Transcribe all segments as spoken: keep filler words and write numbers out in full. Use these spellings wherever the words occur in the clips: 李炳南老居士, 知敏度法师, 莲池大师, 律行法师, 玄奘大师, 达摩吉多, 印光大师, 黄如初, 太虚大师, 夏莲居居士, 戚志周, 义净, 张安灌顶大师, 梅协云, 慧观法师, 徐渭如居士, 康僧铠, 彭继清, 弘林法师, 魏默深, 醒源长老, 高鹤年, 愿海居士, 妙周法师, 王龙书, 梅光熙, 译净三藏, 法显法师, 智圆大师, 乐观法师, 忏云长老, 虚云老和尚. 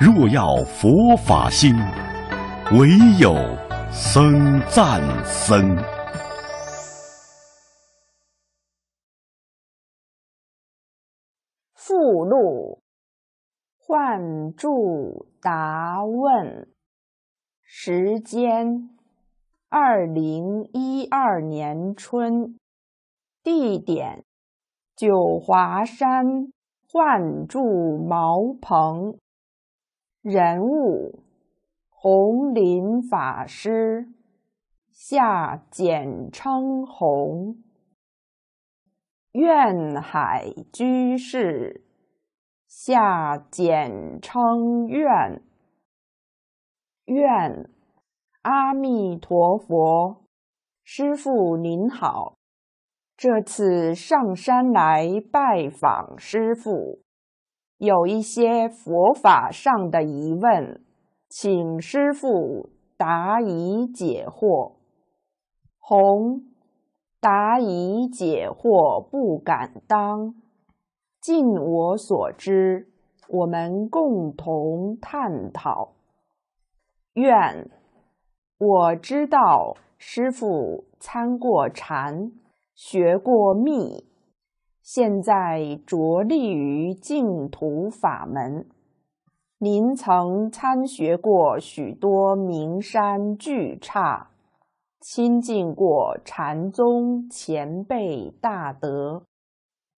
若要佛法兴，唯有僧赞僧。附录：幻住答问。时间：二零一二年春。地点：九华山幻住茅棚。人物：弘林法师，下简称弘；愿海居士，下简称愿；愿，阿弥陀佛，师父您好，这次上山来拜访师父，有一些佛法上的疑问，请师父答疑解惑。弘，答疑解惑不敢当，尽我所知，我们共同探讨。愿，我知道师父参过禅，学过密，现在着力于净土法门。您曾参学过许多名山巨刹，亲近过禅宗前辈大德，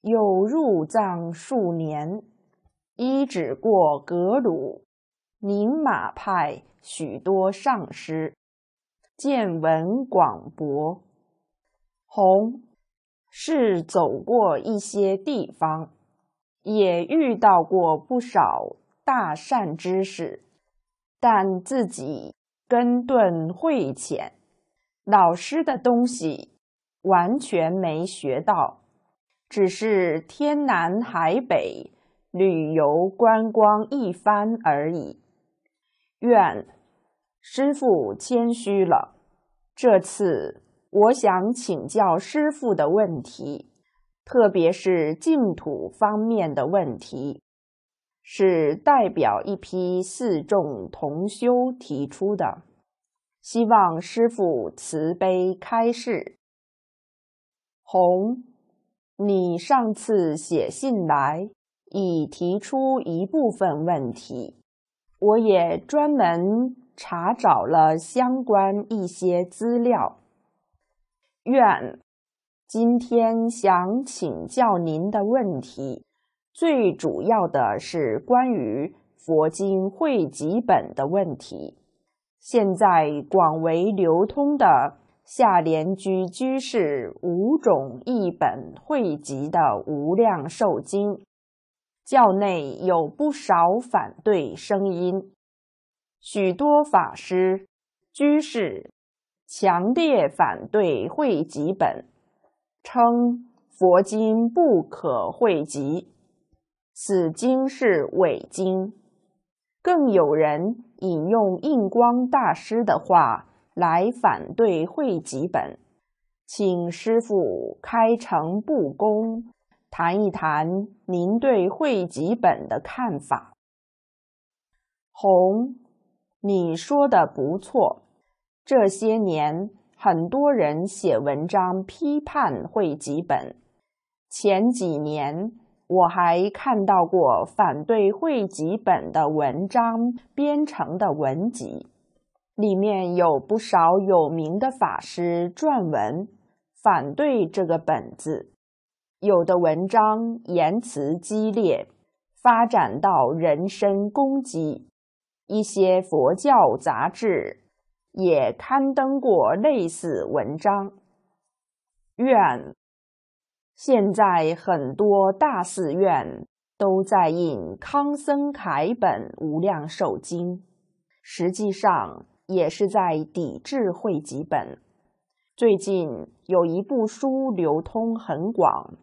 又入藏数年，依止过格鲁、宁玛派许多上师，见闻广博。弘是走过一些地方，也遇到过不少大善知识，但自己根钝慧浅，老师的东西完全没学到，只是天南海北旅游观光一番而已。愿，师父谦虚了，这次我想请教师父的问题，特别是净土方面的问题，是代表一批四众同修提出的，希望师父慈悲开示。弘，你上次写信来，已提出一部分问题，我也专门查找了相关一些资料。愿，今天想请教您的问题，最主要的是关于佛经汇集本的问题。现在广为流通的下莲居居士五种译本汇集的《无量寿经》，教内有不少反对声音，许多法师、居士强烈反对汇集本，称佛经不可汇集，此经是伪经。更有人引用印光大师的话来反对汇集本，请师父开诚布公，谈一谈您对汇集本的看法。弘，你说的不错。这些年，很多人写文章批判汇集本。前几年，我还看到过反对汇集本的文章编成的文集，里面有不少有名的法师撰文，反对这个本子。有的文章言辞激烈，发展到人身攻击。一些佛教杂志也刊登过类似文章。愿，现在很多大寺院都在印康僧铠本《无量寿经》，实际上也是在抵制汇集本。最近有一部书流通很广，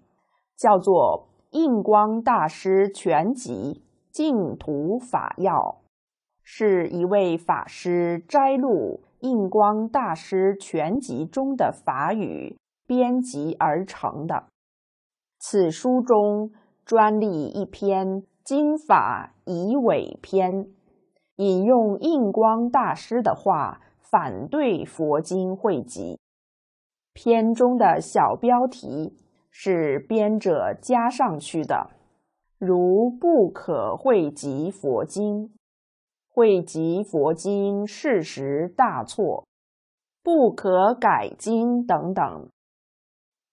叫做《印光大师全集净土法要》，是一位法师摘录印光大师全集中的法语编辑而成的。此书中专立一篇《经法疑伪篇》，引用印光大师的话反对佛经汇集。篇中的小标题是编者加上去的，如不可汇集佛经，汇集佛经事实大错，不可改经等等。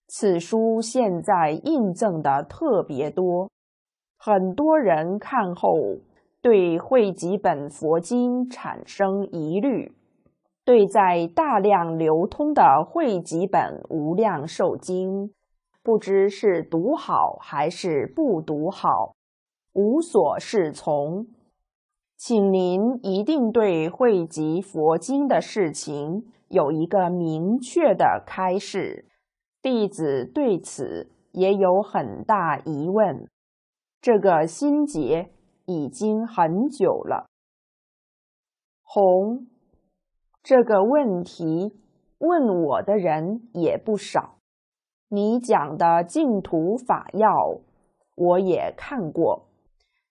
此书现在印证的特别多，很多人看后对汇集本佛经产生疑虑，对在大量流通的汇集本无量寿经，不知是读好还是不读好，无所适从。请您一定对汇集佛经的事情有一个明确的开示，弟子对此也有很大疑问，这个心结已经很久了。弘，这个问题问我的人也不少，你讲的净土法要我也看过，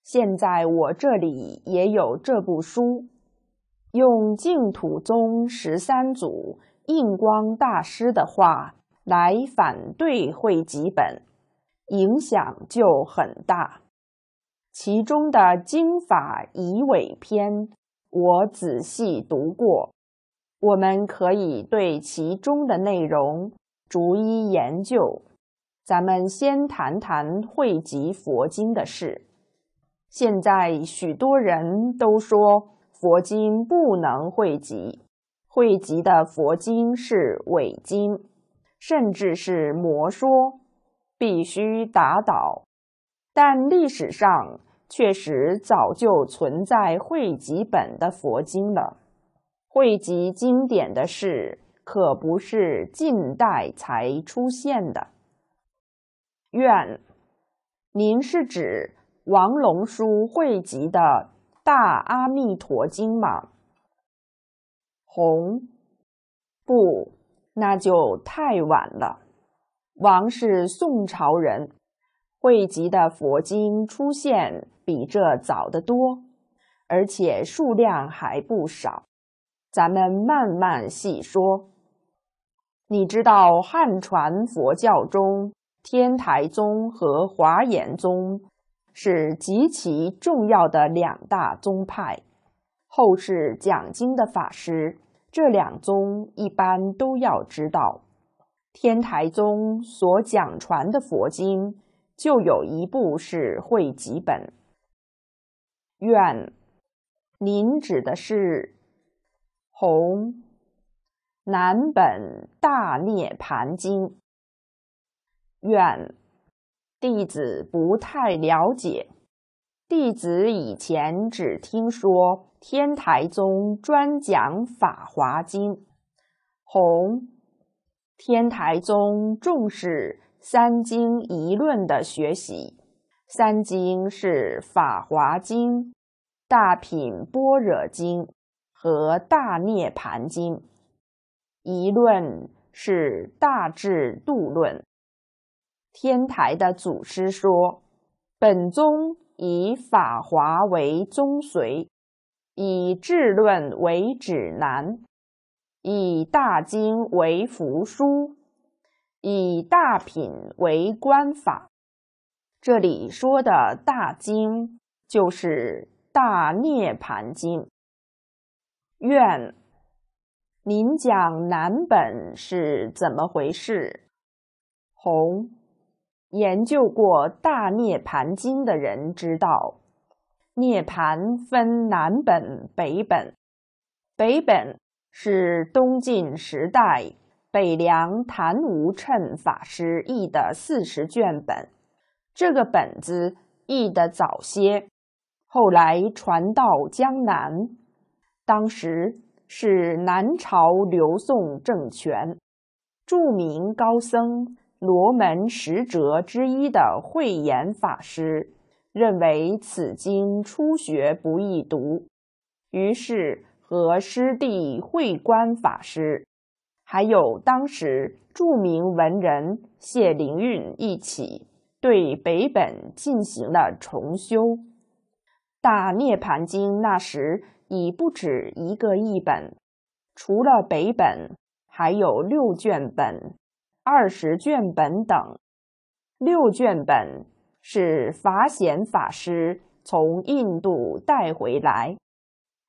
现在我这里也有这部书，用净土宗十三祖印光大师的话来反对汇集本，影响就很大。其中的经法疑伪篇我仔细读过，我们可以对其中的内容逐一研究。咱们先谈谈汇集佛经的事。现在许多人都说佛经不能汇集，汇集的佛经是伪经，甚至是魔说，必须打倒。但历史上确实早就存在汇集本的佛经了。汇集经典的事可不是近代才出现的。愿，您是指王龙书汇集的《大阿弥陀经》吗？弘，不，那就太晚了。王是宋朝人，汇集的佛经出现比这早得多，而且数量还不少，咱们慢慢细说。你知道汉传佛教中天台宗和华严宗是极其重要的两大宗派，后世讲经的法师这两宗一般都要知道。天台宗所讲传的佛经就有一部是汇集本。愿，您指的是？弘，南本大涅盘经。愿，弟子不太了解，弟子以前只听说天台宗专讲法华经。弘，天台宗重视三经一论的学习，三经是法华经、大品般若经和大涅盘经，一论是大智度论。天台的祖师说，本宗以法华为宗髓，以智论为指南，以大经为扶书，以大品为观法。这里说的大经就是大涅盘经。愿，您讲南本是怎么回事？弘，研究过大涅盘经的人知道，涅盘分南本北本，北本是东晋时代北凉昙无谶法师译的四十卷本，这个本子译得早些，后来传到江南。当时是南朝刘宋政权，著名高僧罗门十哲之一的慧严法师认为此经初学不易读，于是和师弟慧观法师还有当时著名文人谢灵运一起对北本进行了重修。大涅盘经那时已不止一个译本，除了北本，还有六卷本、二十卷本等。六卷本是法显法师从印度带回来，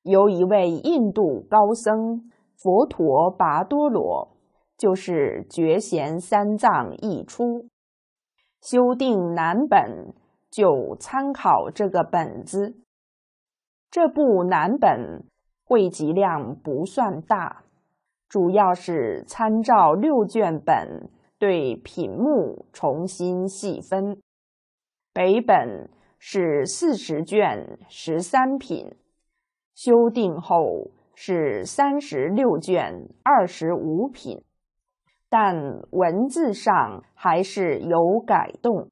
由一位印度高僧佛陀跋多罗，就是觉贤三藏译出。修订南本就参考这个本子。这部南本汇集量不算大，主要是参照六卷本对品目重新细分。北本是四十卷十三品，修订后是三十六卷二十五品，但文字上还是有改动，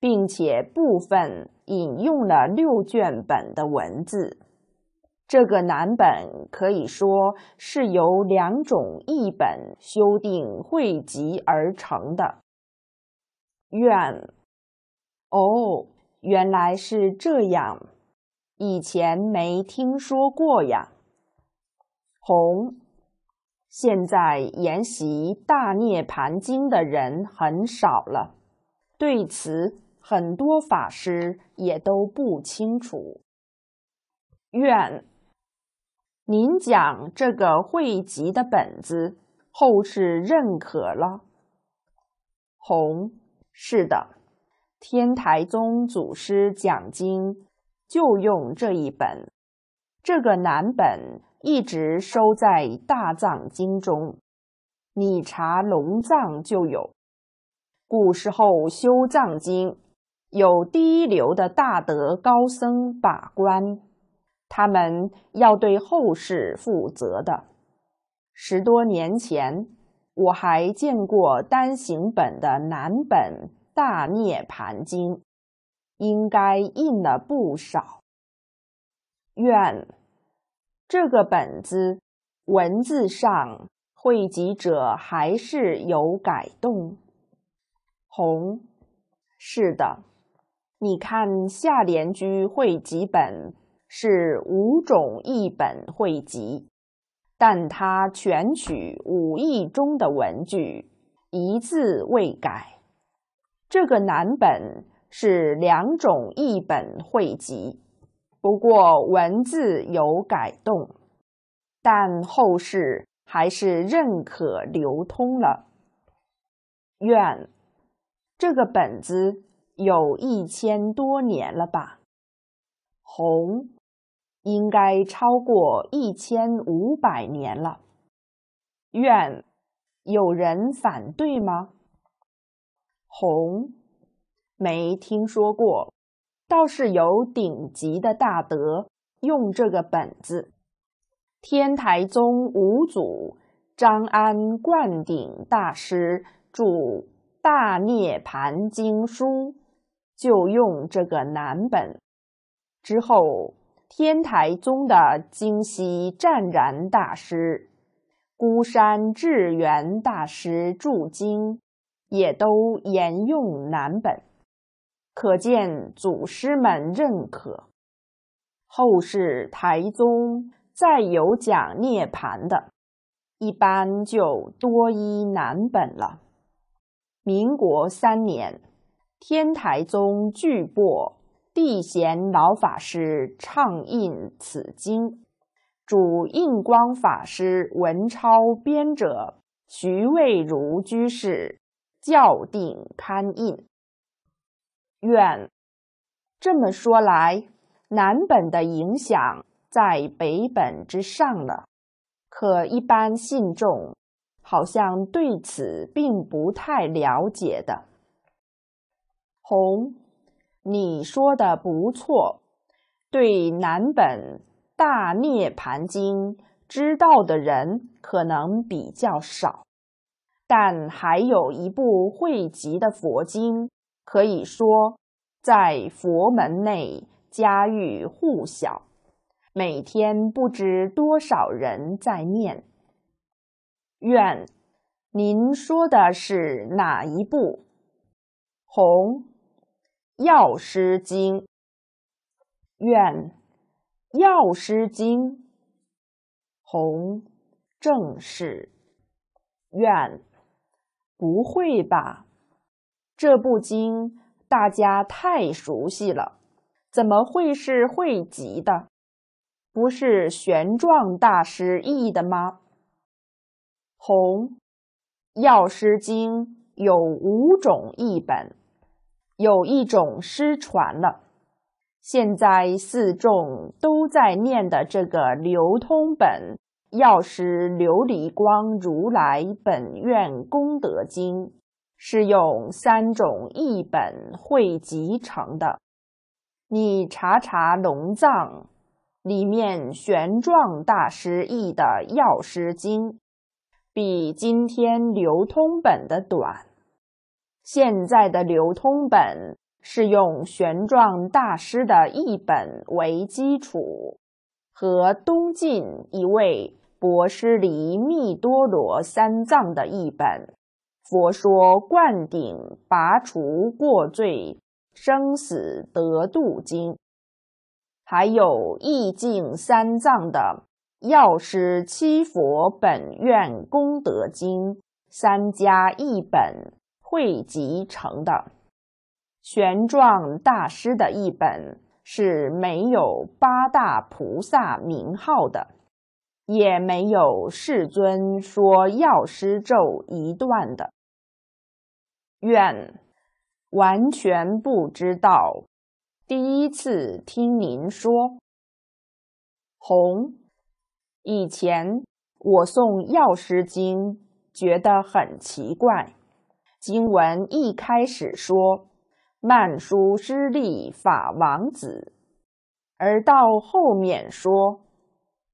并且部分引用了六卷本的文字。这个南本可以说是由两种译本修订汇集而成的。愿，哦，原来是这样，以前没听说过呀。弘，现在研习大涅盘经的人很少了，对此很多法师也都不清楚。愿，您讲这个汇集的本子，后世认可了。弘，是的，天台宗祖师讲经就用这一本，这个南本一直收在大藏经中，你查龙藏就有。古时候修藏经，有第一流的大德高僧把关，他们要对后世负责的。十多年前，我还见过单行本的南本大涅盘经，应该印了不少。愿，这个本子文字上汇集者还是有改动。弘，是的，你看下联居汇集本是五种译本汇集，但它全取五义中的文句，一字未改。这个南本是两种译本汇集，不过文字有改动，但后世还是认可流通了。愿，这个本子有一千多年了吧？弘，应该超过一千五百年了。愿，有人反对吗？弘，没听说过。倒是有顶级的大德用这个本子，天台宗五祖张安灌顶大师著《大涅盘经书》就用这个南本。之后天台宗的京西湛然大师、孤山智圆大师著经也都沿用南本，可见祖师们认可。后世台宗再有讲涅盘的，一般就多依南本了。民国三年，天台宗巨擘地贤老法师倡印此经，主印光法师文钞编者徐渭如居士校订刊印。愿，这么说来，南本的影响在北本之上了，可一般信众好像对此并不太了解的。弘，你说的不错，对南本大涅盘经知道的人可能比较少，但还有一部汇集的佛经，可以说在佛门内家喻户晓，每天不知多少人在念。愿，您说的是哪一部？弘，药师经。愿，药师经，弘正是愿不会吧？这部经大家太熟悉了，怎么会是汇集的？不是玄奘大师译的吗？弘药师经有五种译本，有一种失传了，现在四众都在念的这个流通本药师琉璃光如来本愿功德经，是用三种译本汇集成的。你查查龙藏里面玄奘大师译的药师经，比今天流通本的短。现在的流通本是用玄奘大师的译本为基础，和东晋一位博施离密多罗三藏的译本《佛说灌顶拔除过罪生死得度经》，还有译净三藏的《药师七佛本愿功德经》，三家译本汇集成的。玄奘大师的译本是没有八大菩萨名号的，也没有世尊说药师咒一段的。愿完全不知道，第一次听您说。弘，以前我诵药师经觉得很奇怪，经文一开始说曼殊师利法王子，而到后面说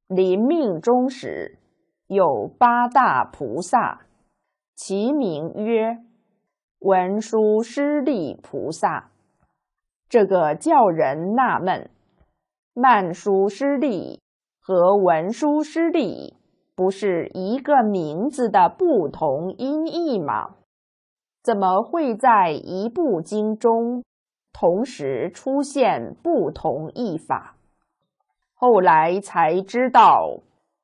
临命终时有八大菩萨，其名曰文殊师利菩萨，这个叫人纳闷，曼殊师利和文殊师利不是一个名字的不同音译吗？怎么会在一部经中同时出现不同译法？后来才知道，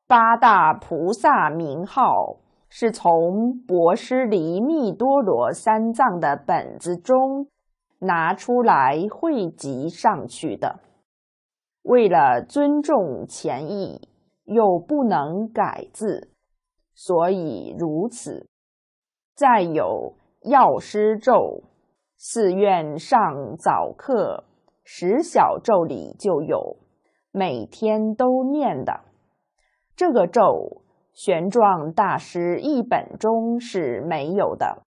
八大菩萨名号是从博施离密多罗三藏的本子中拿出来汇集上去的。为了尊重前译，又不能改字，所以如此。再有药师咒，寺院上早课十小咒里就有，每天都念的。这个咒，玄奘大师译本中是没有的，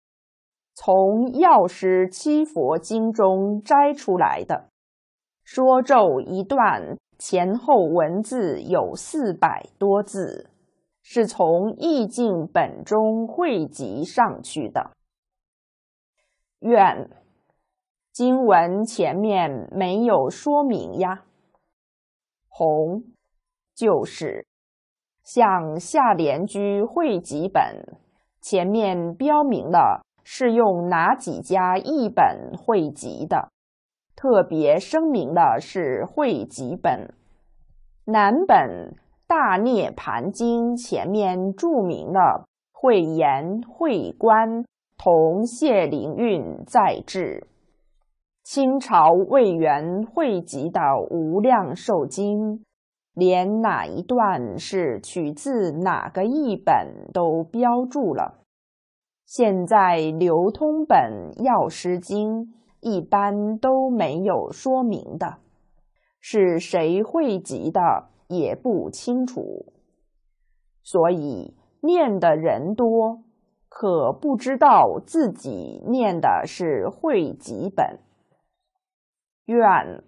从药师七佛经中摘出来的。说咒一段前后文字有四百多字，是从译经本中汇集上去的。愿，经文前面没有说明呀。弘，就是像下联居汇集本前面标明了是用哪几家译本汇集的，特别声明了是汇集本。南本大涅盘经前面注明了慧言慧观同谢灵运在制，清朝魏源汇集的《无量寿经》连哪一段是取自哪个译本都标注了。现在流通本药师经一般都没有说明的，是谁汇集的也不清楚，所以念的人多，可不知道自己念的是汇集本。愿，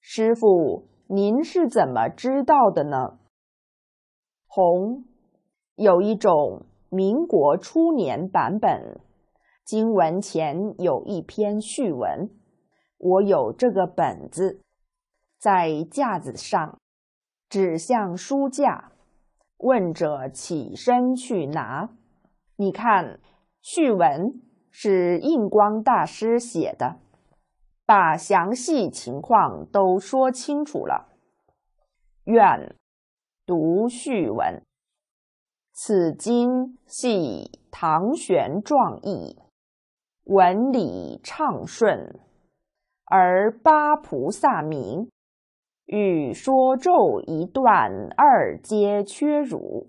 师父，您是怎么知道的呢？弘，有一种民国初年版本，经文前有一篇序文，我有这个本子，在架子上，指向书架，问者起身去拿。你看，序文是印光大师写的，把详细情况都说清楚了。愿读序文。此经系唐玄奘译，文理畅顺，而八菩萨名与说咒一段二皆缺儒。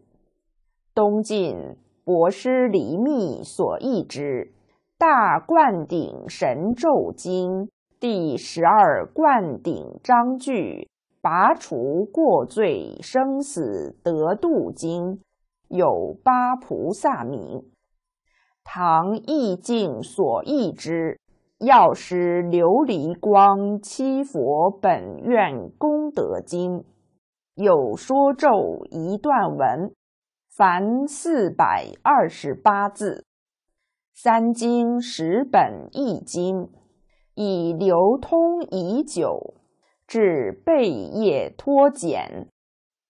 东晋博师黎密所译之《大灌顶神咒经》第十二灌顶章句拔除过罪生死得度经有八菩萨名。唐义净所译之药师琉璃光七佛本愿功德经有说咒一段文，凡四百二十八字。三经十本一经已流通已久，至贝叶脱简，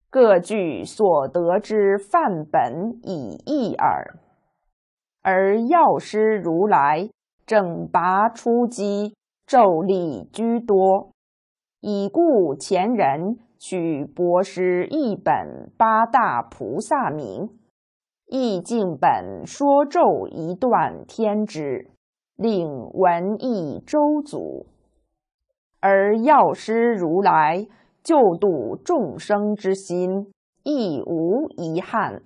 各据所得之范本以译耳。而药师如来正拔出击，咒力居多，以故前人取博师一本八大菩萨名，义净本说咒一段添之，令文艺周足。而药师如来救度众生之心亦无遗憾，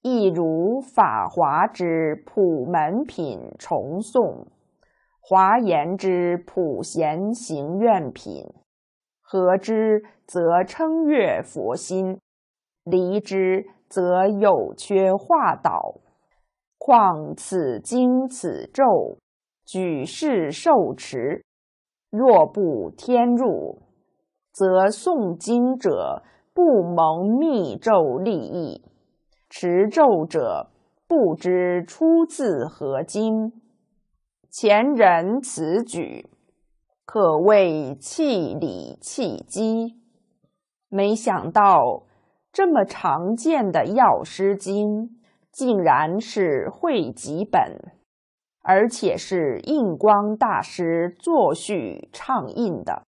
亦如法华之普门品重诵，华严之普贤行愿品，合之则称悦佛心，离之则有缺化导。况此经此咒举世受持，若不添入，则诵经者不蒙密咒利益，持咒者不知出自何经。前人此举，可谓弃理弃机。没想到这么常见的药师经，竟然是汇集本，而且是印光大师作序倡印的。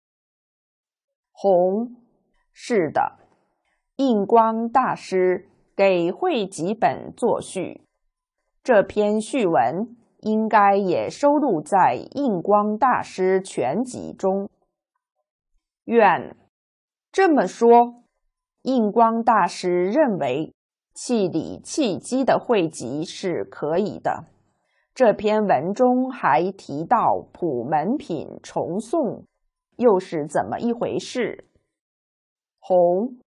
弘，是的，印光大师给汇集本作序，这篇序文应该也收录在印光大师全集中。愿，这么说，印光大师认为弃理弃机的汇集是可以的。这篇文中还提到普门品重诵，又是怎么一回事？弘，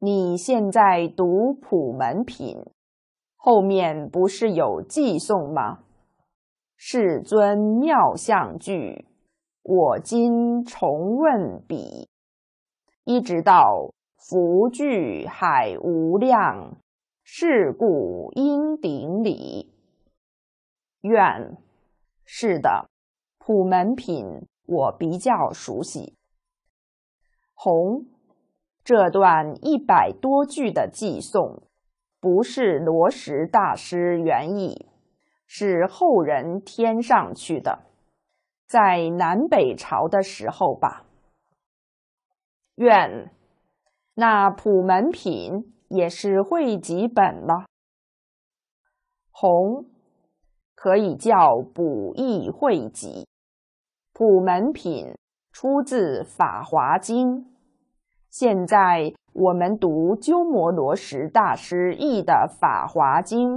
你现在读普门品，后面不是有寄诵吗？世尊妙相句，我今重问彼，一直到福聚海无量，是故应顶礼。愿，是的，普门品我比较熟悉。弘，这段一百多句的寄诵，不是罗什大师原意，是后人添上去的，在南北朝的时候吧。愿，那普门品也是汇集本了。弘，可以叫补义汇集。普门品出自法华经，现在我们读鸠摩罗什大师译的《法华经》，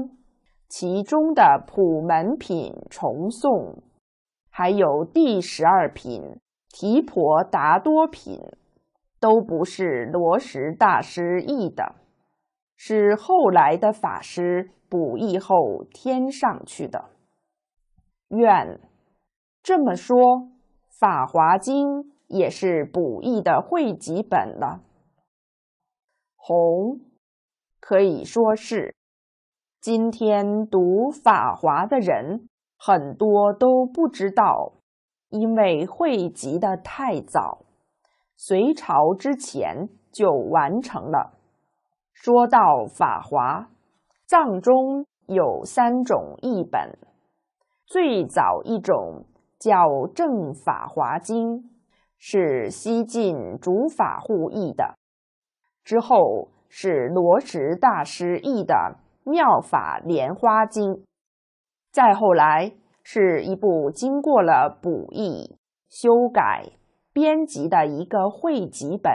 其中的普门品重诵，还有第十二品、提婆达多品，都不是罗什大师译的，是后来的法师补译后添上去的。愿，这么说，《法华经》也是补译的汇集本了。弘，可以说是。今天读法华的人很多都不知道，因为汇集的太早，隋朝之前就完成了。说到法华，藏中有三种译本，最早一种叫《正法华经》，是西晋竺法护译的，之后是罗什大师译的《妙法莲花经》，再后来是一部经过了补译、修改、编辑的一个汇集本，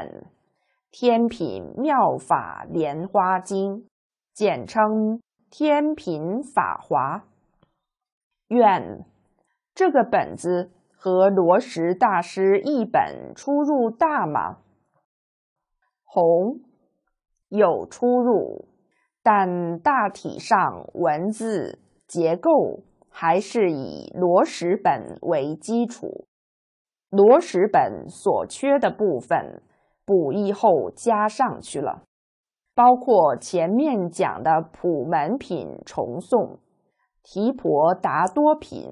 《天品妙法莲花经》，简称《天品法华》。愿这个本子和罗什大师译本出入大吗？弘，有出入，但大体上文字结构还是以罗什本为基础。罗什本所缺的部分，补译后加上去了，包括前面讲的普门品重诵、提婆达多品，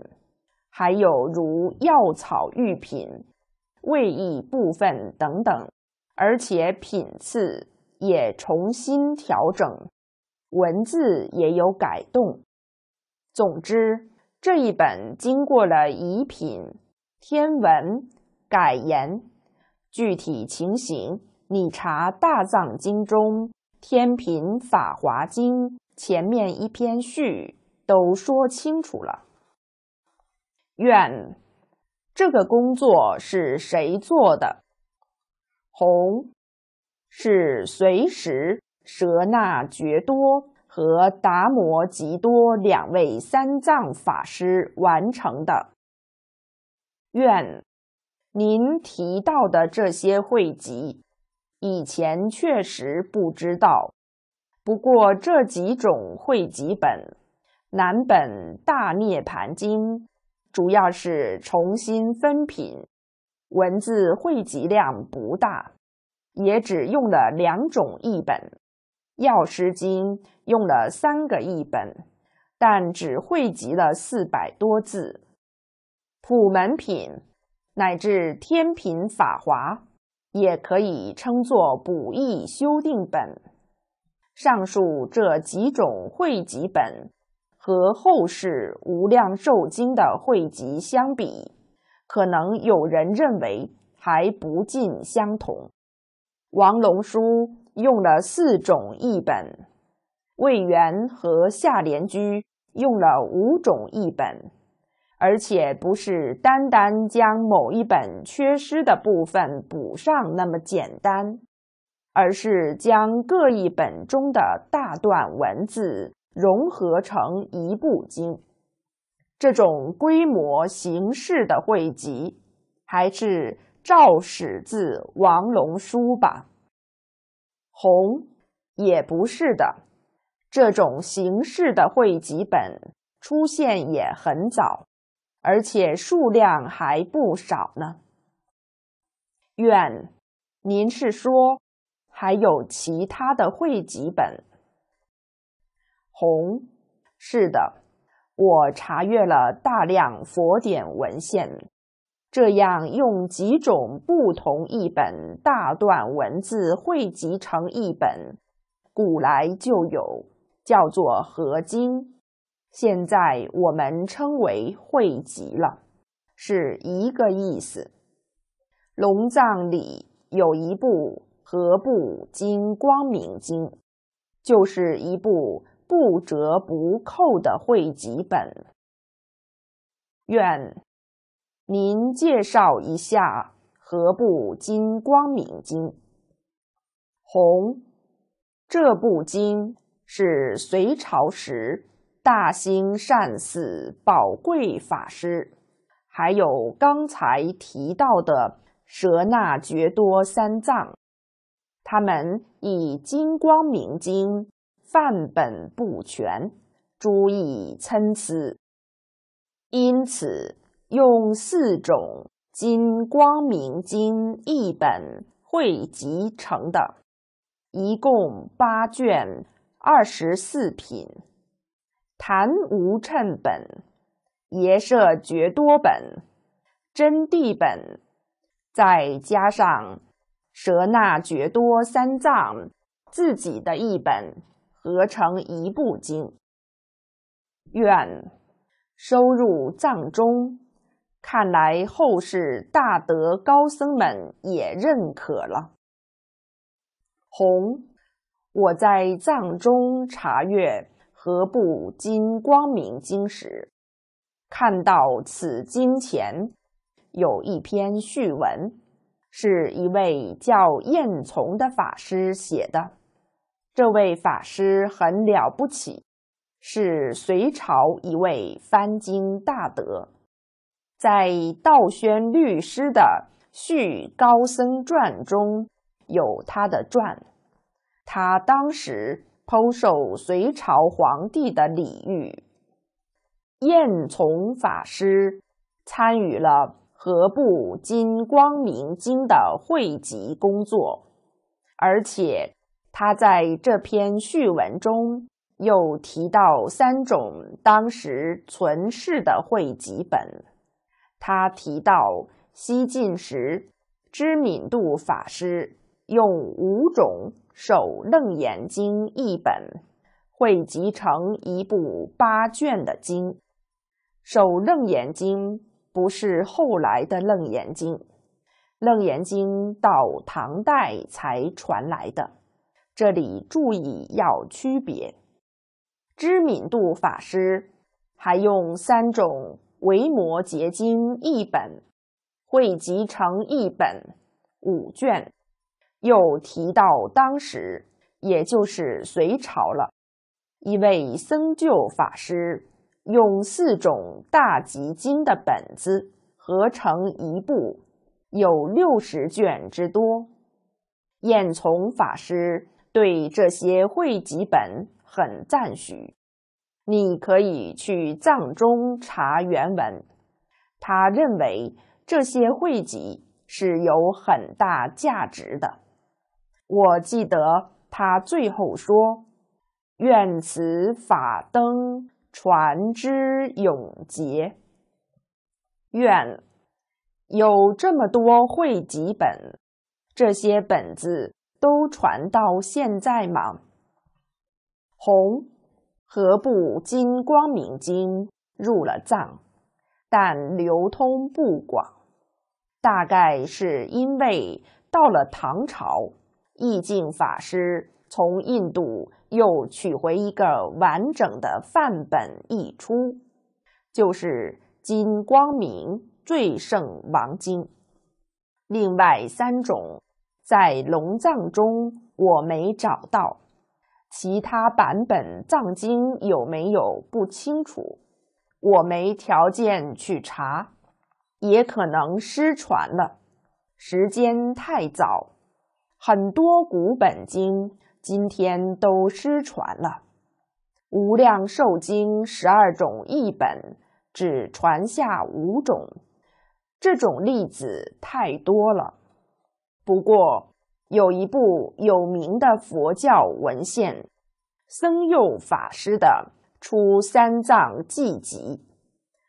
还有如药草玉品、味意部分等等，而且品次也重新调整，文字也有改动。总之，这一本经过了移品、天文、改言，具体情形你查大藏经中《天品法华经》前面一篇序都说清楚了。愿这个工作是谁做的？弘，是随时舍那觉多和达摩吉多两位三藏法师完成的。愿您提到的这些汇集，以前确实不知道，不过这几种汇集本，南本大涅盘经主要是重新分品，文字汇集量不大，也只用了两种译本。药师经用了三个译本，但只汇集了四百多字。普门品乃至天品法华也可以称作补译修订本。上述这几种汇集本和后世无量寿经的汇集相比，可能有人认为还不尽相同。王龙书用了四种译本，魏源和夏莲居用了五种译本，而且不是单单将某一本缺失的部分补上那么简单，而是将各一本中的大段文字融合成一部经。这种规模形式的汇集，还是照史字王龙书吧。弘，也不是的，这种形式的汇集本出现也很早，而且数量还不少呢。愿您是说还有其他的汇集本？弘，是的，我查阅了大量佛典文献，这样用几种不同译本大段文字汇集成一本，古来就有，叫做合经，现在我们称为汇集了，是一个意思。龙藏里有一部合部经光明经，就是一部不折不扣的汇集本。愿您介绍一下合部经光明经。弘，这部经是隋朝时大兴善寺宝贵法师，还有刚才提到的舍那觉多三藏，他们以金光明经范本不全，诸意参差，因此用四种金光明经译本汇集成的，一共八卷二十四品，谭无谶本、耶舍觉多本、真谛本，再加上舍那觉多三藏自己的译本，合成一部经。愿收入藏中，看来后世大德高僧们也认可了。红。我在藏中查阅何部金光明经时，看到此经前有一篇序文，是一位叫晏从的法师写的。这位法师很了不起，是隋朝一位翻经大德。在道宣律师的续高僧传中有他的传，他当时剖授隋朝皇帝的礼遇。晏从法师参与了何部金光明经的汇集工作，而且他在这篇序文中又提到三种当时存世的汇集本。他提到西晋时，知敏度法师用五种手楞严经一本，汇集成一部八卷的经。手楞严经不是后来的楞严经，楞严经到唐代才传来的，这里注意要区别。知敏度法师还用三种维摩诘经一本，汇集成一本五卷，又提到当时，也就是隋朝了，一位僧救法师用四种大集经的本子合成一部，有六十卷之多。晏从法师对这些汇集本很赞许，你可以去藏中查原文。他认为这些汇集是有很大价值的。我记得他最后说，愿此法灯传之永劫。愿有这么多汇集本，这些本子都传到现在吗？红，何部金光明经入了藏，但流通不广，大概是因为到了唐朝，义净法师从印度又取回一个完整的范本译出，就是金光明最胜王经。另外三种在龙藏中我没找到，其他版本藏经有没有不清楚，我没条件去查，也可能失传了，时间太早，很多古本经今天都失传了。无量寿经十二种译本只传下五种，这种例子太多了。不过有一部有名的佛教文献，僧佑法师的出三藏记集，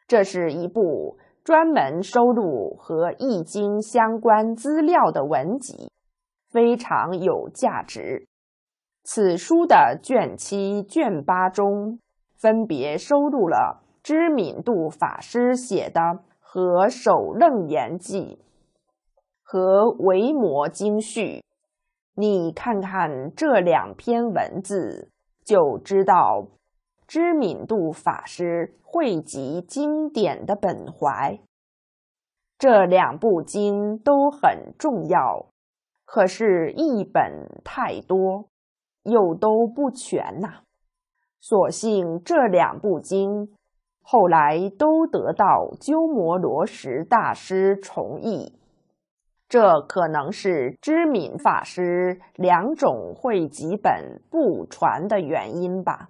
这是一部专门收录和译经相关资料的文集，非常有价值。此书的卷七、卷八中分别收录了知敏度法师写的和首楞严记和维摩经序，你看看这两篇文字就知道知敏度法师汇集经典的本怀。这两部经都很重要，可是译本太多，又都不全呐、啊。所幸这两部经后来都得到鸠摩罗什大师重译，这可能是知敏法师两种汇集本不传的原因吧。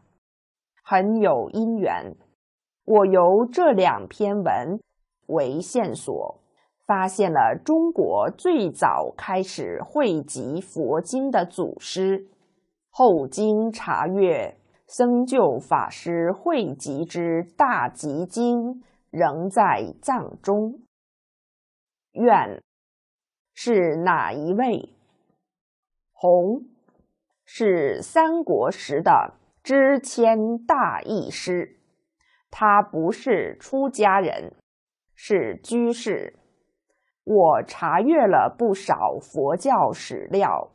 很有因缘，我由这两篇文为线索，发现了中国最早开始汇集佛经的祖师。后经查阅，僧救法师汇集之大集经仍在藏中。愿是哪一位？红，是三国时的知谦大义师，他不是出家人，是居士。我查阅了不少佛教史料，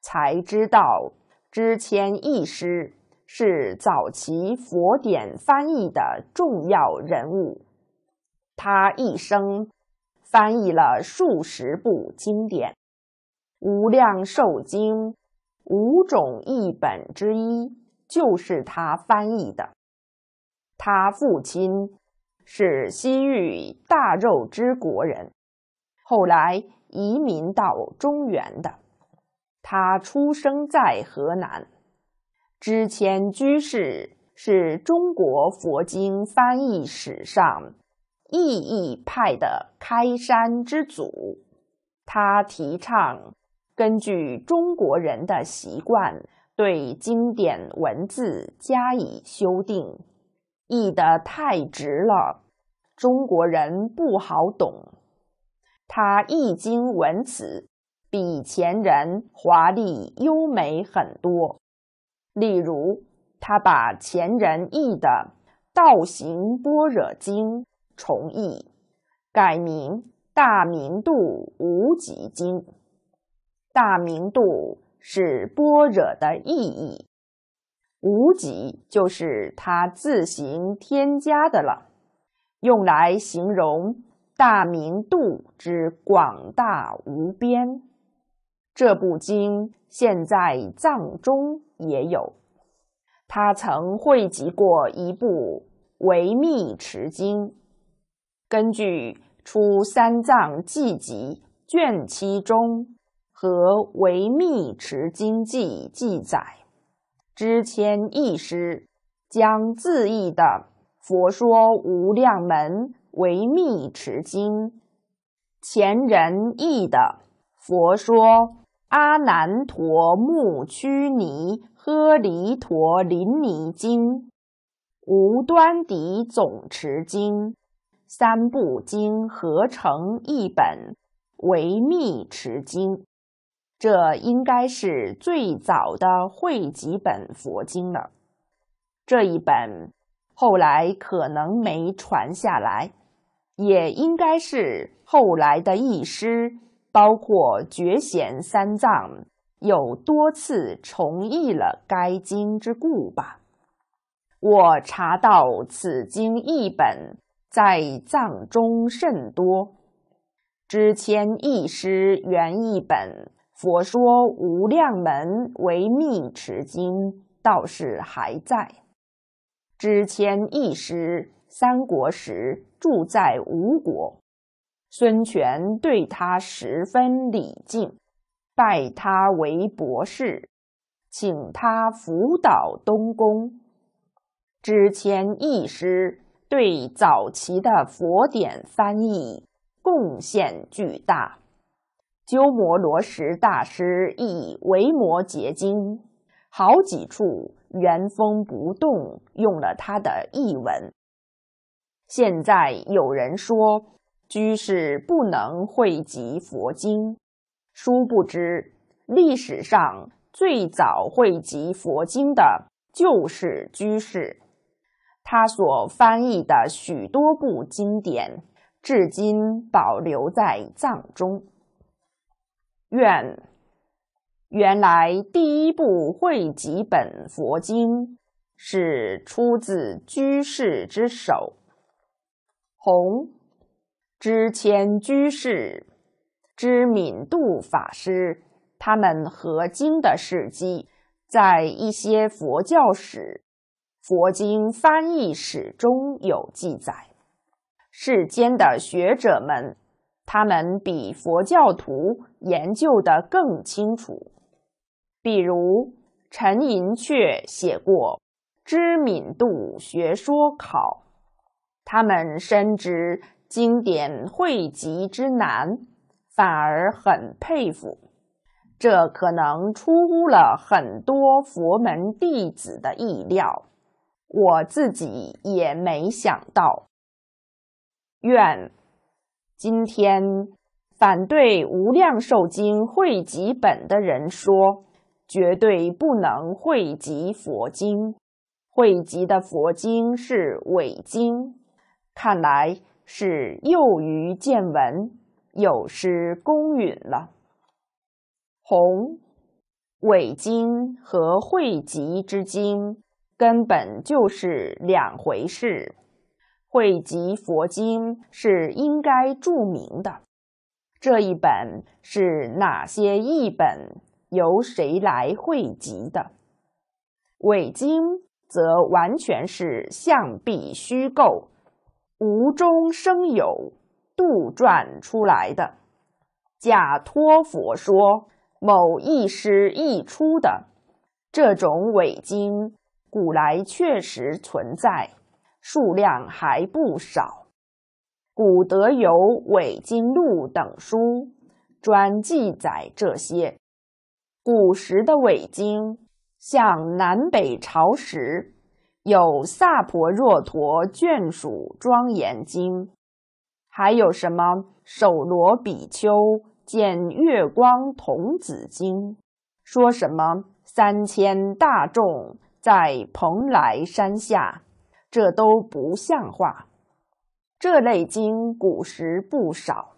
才知道知谦义师是早期佛典翻译的重要人物。他一生翻译了数十部经典，《无量寿经》五种译本之一就是他翻译的。他父亲是西域大肉支国人，后来移民到中原的。他出生在河南。知谦居士是中国佛经翻译史上意义派的开山之祖。他提倡根据中国人的习惯对经典文字加以修订，译得太直了，中国人不好懂。他译经文辞比前人华丽优美很多，例如他把前人译的《道行般若经》重译，改名《大明度无极经》。大明度是般若的意义，无极就是他自行添加的了，用来形容大明度之广大无边。这部经现在藏中也有。他曾汇集过一部维密持经，根据出三藏记集卷七中和维密持经记记载，知谦义师将自译的佛说无量门维密持经，前人译的佛说阿难陀木屈尼诃离陀林尼经、无端底总持经三部经合成一本维密持经，这应该是最早的汇集本佛经了。这一本后来可能没传下来，也应该是后来的译师包括觉贤三藏有多次重译了该经之故吧。我查到此经译本在藏中甚多。知谦译师原译本佛说无量门维密持经倒是还在。知谦译师三国时住在吴国，孙权对他十分礼敬，拜他为博士，请他辅导东宫。知谦译师对早期的佛典翻译贡献巨大。鸠摩罗什大师译《维摩诘经》，好几处原封不动用了他的译文。现在有人说居士不能汇集佛经，殊不知历史上最早汇集佛经的就是居士。他所翻译的许多部经典至今保留在藏中。愿原来第一部汇集本佛经是出自居士之手。弘，知谦居士、知敏度法师他们合经的事迹，在一些佛教史、佛经翻译史中有记载。世间的学者们，他们比佛教徒研究得更清楚。比如陈寅恪写过《知敏度学说考》，他们深知经典汇集之难，反而很佩服。这可能出乎了很多佛门弟子的意料，我自己也没想到。愿今天反对无量寿经汇集本的人说，绝对不能汇集佛经，汇集的佛经是伪经，看来是囿于见闻，有失公允了。弘，伪经和汇集之经根本就是两回事。汇集佛经是应该注明的。这一本是哪些译本，由谁来汇集的？伪经则完全是象壁虚构，无中生有，杜撰出来的，假托佛说某一师一出的。这种伪经古来确实存在，数量还不少。古德有《伪经录》等书专记载这些。古时的伪经像南北朝时有萨婆若陀眷属庄严经，还有什么首罗比丘见月光童子经，说什么三千大众在蓬莱山下，这都不像话。这类经古时不少，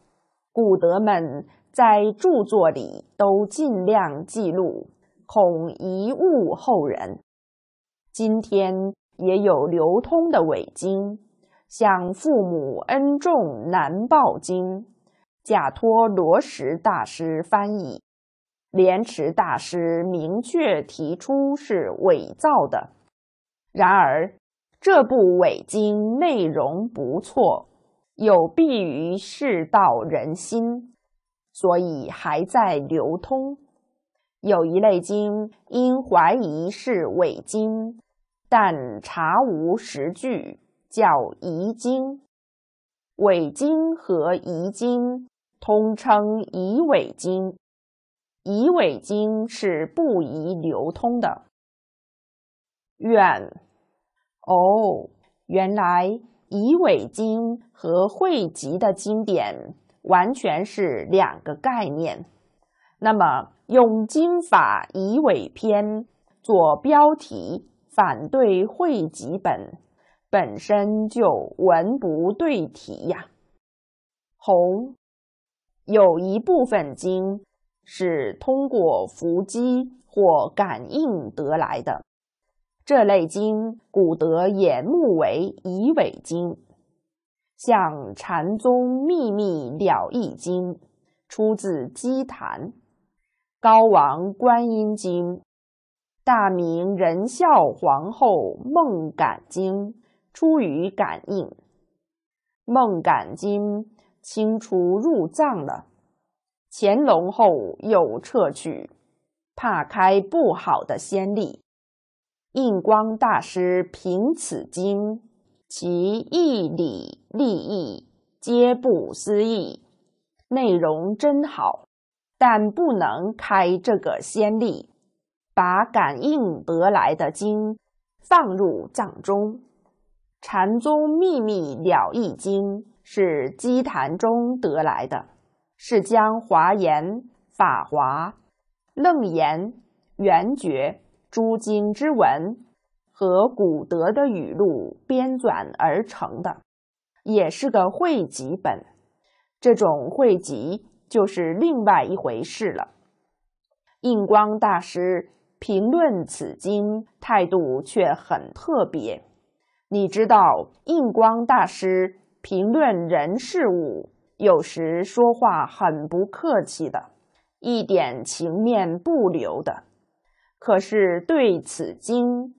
古德们在著作里都尽量记录，恐贻误后人。今天也有流通的伪经，像父母恩重难报经，假托罗什大师翻译，莲池大师明确提出是伪造的。然而这部伪经内容不错，有裨于世道人心，所以还在流通。有一类经因怀疑是伪经，但查无实据，叫疑经。伪经和疑经通称疑伪经，疑伪经是不宜流通的。愿哦，原来疑伪经和汇集的经典完全是两个概念。那么用经法疑伪篇做标题，反对汇集本，本身就文不对题呀。弘，有一部分经是通过伏击或感应得来的，这类经古德也目为疑伪经，像禅宗秘密了义经出自基坛，高王观音经、大明仁孝皇后梦感经出于感应。梦感经清除入藏了，乾隆后又撤去，怕开不好的先例。印光大师评此经，其义理立意皆不思议，内容真好，但不能开这个先例，把感应得来的经放入藏中。禅宗秘密了义经是基坛中得来的，是将华严、法华、楞严、圆觉诸经之文和古德的语录编纂而成的，也是个汇集本。这种汇集就是另外一回事了。印光大师评论此经态度却很特别。你知道印光大师评论人事物，有时说话很不客气的，一点情面不留的。可是对此经，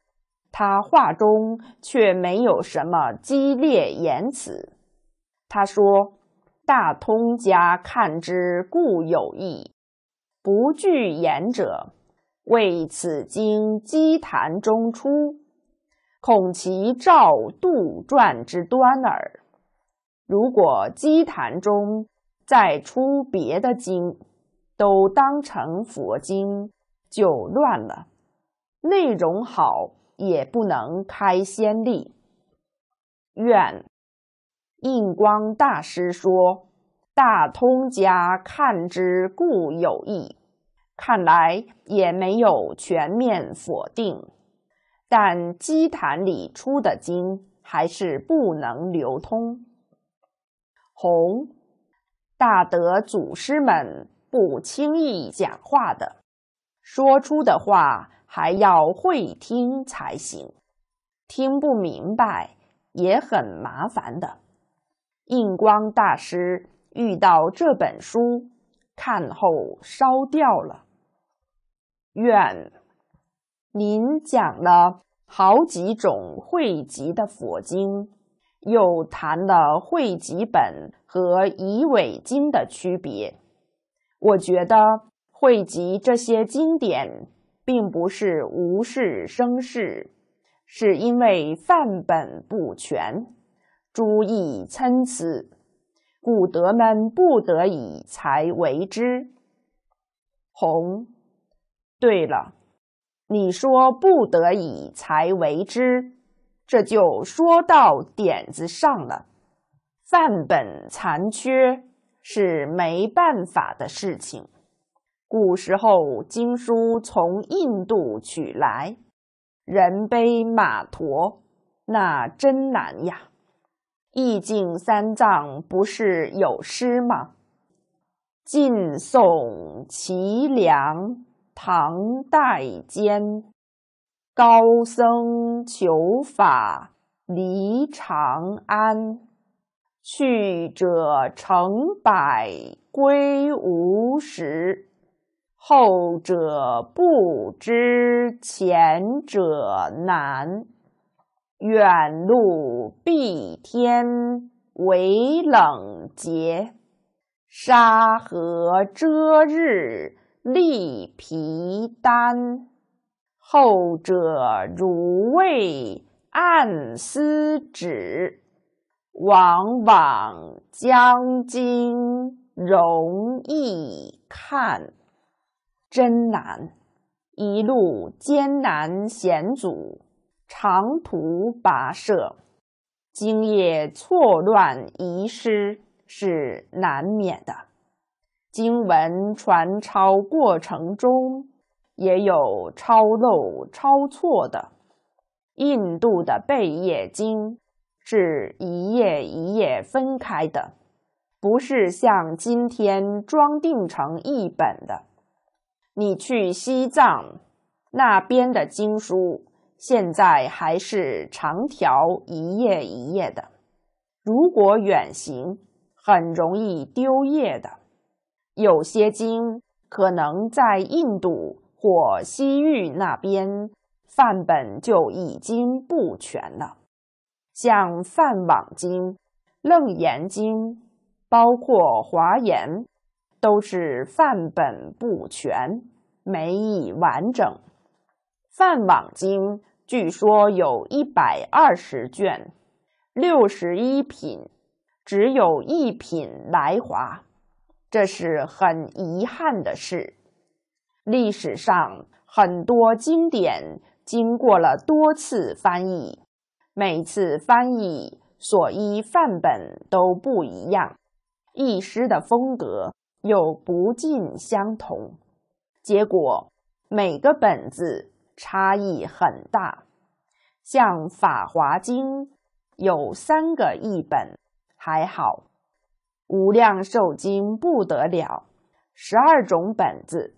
他话中却没有什么激烈言辞。他说，大通家看之固有益，不惧言者，为此经基坛中出，恐其照杜撰之端耳。如果基坛中再出别的经，都当成佛经，就乱了。内容好也不能开先例。愿印光大师说，大通家看之固有益，看来也没有全面否定，但基坛里出的经还是不能流通。弘，大德祖师们不轻易讲话的，说出的话还要会听才行，听不明白也很麻烦的。印光大师遇到这本书，看后烧掉了。愿您讲了好几种汇集的佛经，又谈了汇集本和疑伪经的区别。我觉得汇集这些经典并不是无事生事，是因为范本不全，诸义参差，古德们不得已才为之。弘，对了，你说不得已才为之，这就说到点子上了。范本残缺是没办法的事情。古时候经书从印度取来，人背马驮，那真难呀。意境三藏不是有诗吗？晋宋齐梁唐代间，高僧求法离长安，去者成百归无时，后者不知前者难，远路避天为冷节，沙河遮日立皮丹，后者如未暗思止，往往将经容易看。真难，一路艰难险阻，长途跋涉，经业错乱遗失是难免的。经文传抄过程中也有抄漏抄错的。印度的贝叶经是一页一页分开的，不是像今天装订成一本的。你去西藏那边的经书，现在还是长条一页一页的，如果远行很容易丢页的。有些经可能在印度或西域那边范本就已经不全了，像梵网经、楞严经，包括华严，都是范本不全，没译完整。梵网经据说有一百二十卷，六十一品，只有一品来华，这是很遗憾的事。历史上很多经典经过了多次翻译，每次翻译所依范本都不一样，译师的风格又不尽相同，结果每个本子差异很大。像法华经有三个译本还好，无量寿经不得了，十二种本子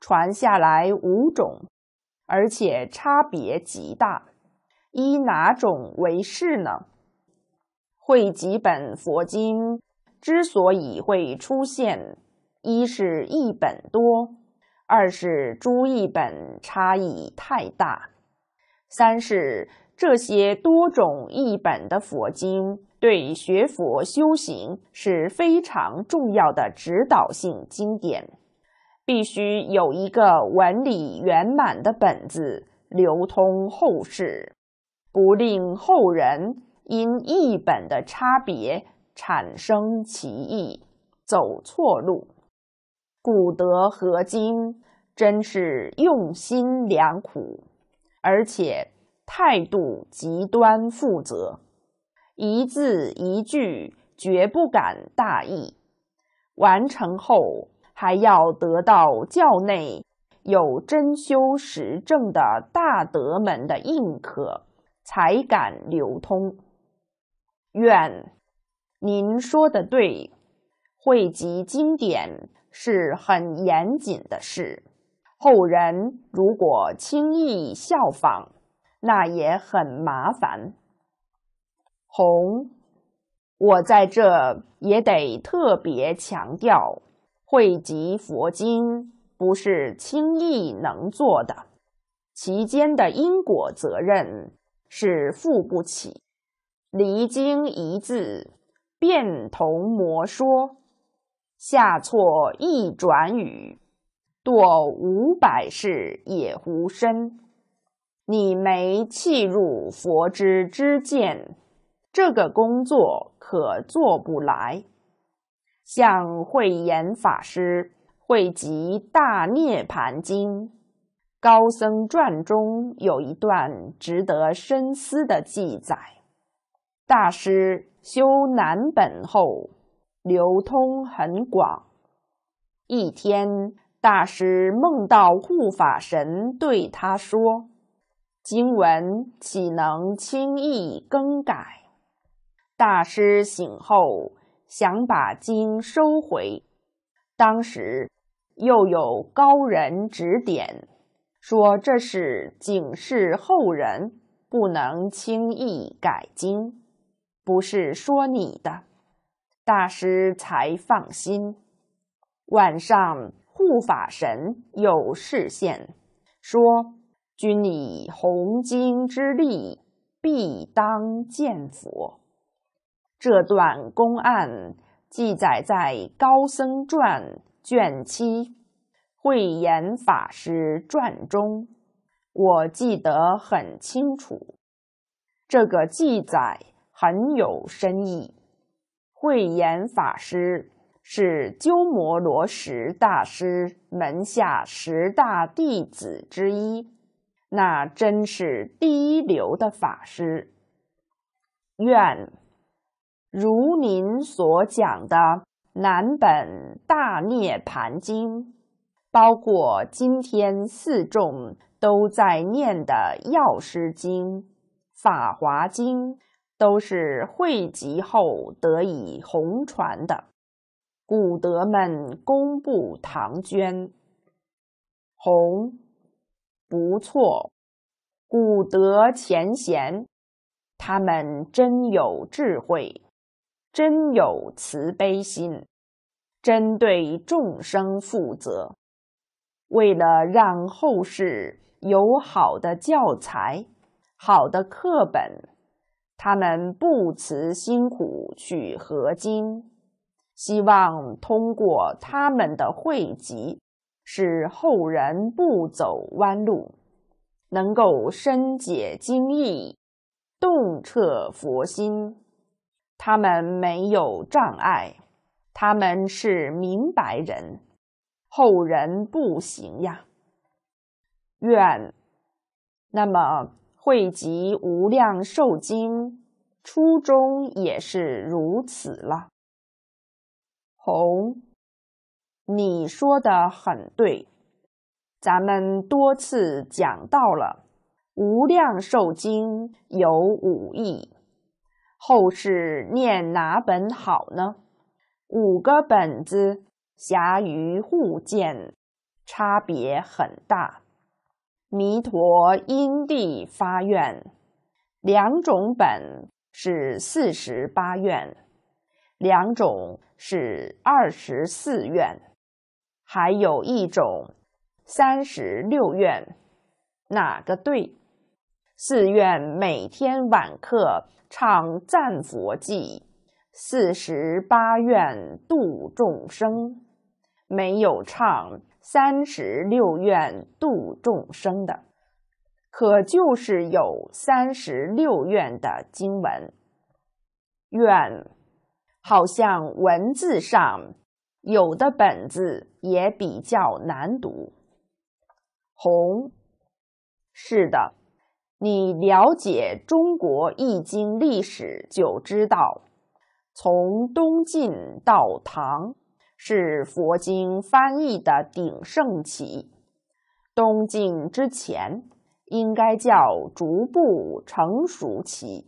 传下来五种，而且差别极大，依哪种为是呢？汇集本佛经之所以会出现，一是译本多，二是诸译本差异太大，三是这些多种译本的佛经对学佛修行是非常重要的指导性经典，必须有一个文理圆满的本子流通后世，不令后人因译本的差别产生歧义，走错路。古德和经真是用心良苦，而且态度极端负责，一字一句绝不敢大意，完成后还要得到教内有真修实证的大德们的认可，才敢流通。愿您说的对，汇集经典是很严谨的事，后人如果轻易效仿，那也很麻烦。红，我在这也得特别强调，汇集佛经不是轻易能做的，其间的因果责任是负不起。离经一字，变同魔说，下错一转语，堕五百世也无身。你没契入佛之知见，这个工作可做不来。像慧严法师汇集大涅盘经，高僧传中有一段值得深思的记载。大师修南本后，流通很广。一天，大师梦到护法神对他说：“经文岂能轻易更改？”大师醒后，想把经收回。当时又有高人指点，说这是警示后人，不能轻易改经，不是说你的。大师才放心。晚上护法神有示现，说君以弘经之力，必当见佛。这段公案记载在《高僧传》卷七，慧严法师传中，我记得很清楚。这个记载很有深意。慧严法师是鸠摩罗什大师门下十大弟子之一，那真是第一流的法师。愿如您所讲的南本大涅盘经，包括今天四众都在念的药师经、法华经，都是汇集后得以弘传的。古德们公布唐捐。弘，不错，古德前贤，他们真有智慧，真有慈悲心，真对众生负责。为了让后世有好的教材、好的课本，他们不辞辛苦去合经，希望通过他们的汇集，使后人不走弯路，能够深解经义，洞彻佛心。他们没有障碍，他们是明白人，后人不行呀。愿。那么汇集无量寿经，初衷也是如此了。弘，你说的很对，咱们多次讲到了，无量寿经有五义。后世念哪本好呢？五个本子狭于互见，差别很大。弥陀因地发愿，两种本是四十八愿，两种是二十四愿，还有一种三十六愿，哪个对？寺院每天晚课唱赞佛记，四十八愿度众生，没有唱三十六愿度众生的，可就是有三十六愿的经文。愿，好像文字上有的本子也比较难读。弘，是的。你了解中国易经历史就知道，从东晋到唐是佛经翻译的鼎盛期。东晋之前应该叫逐步成熟期。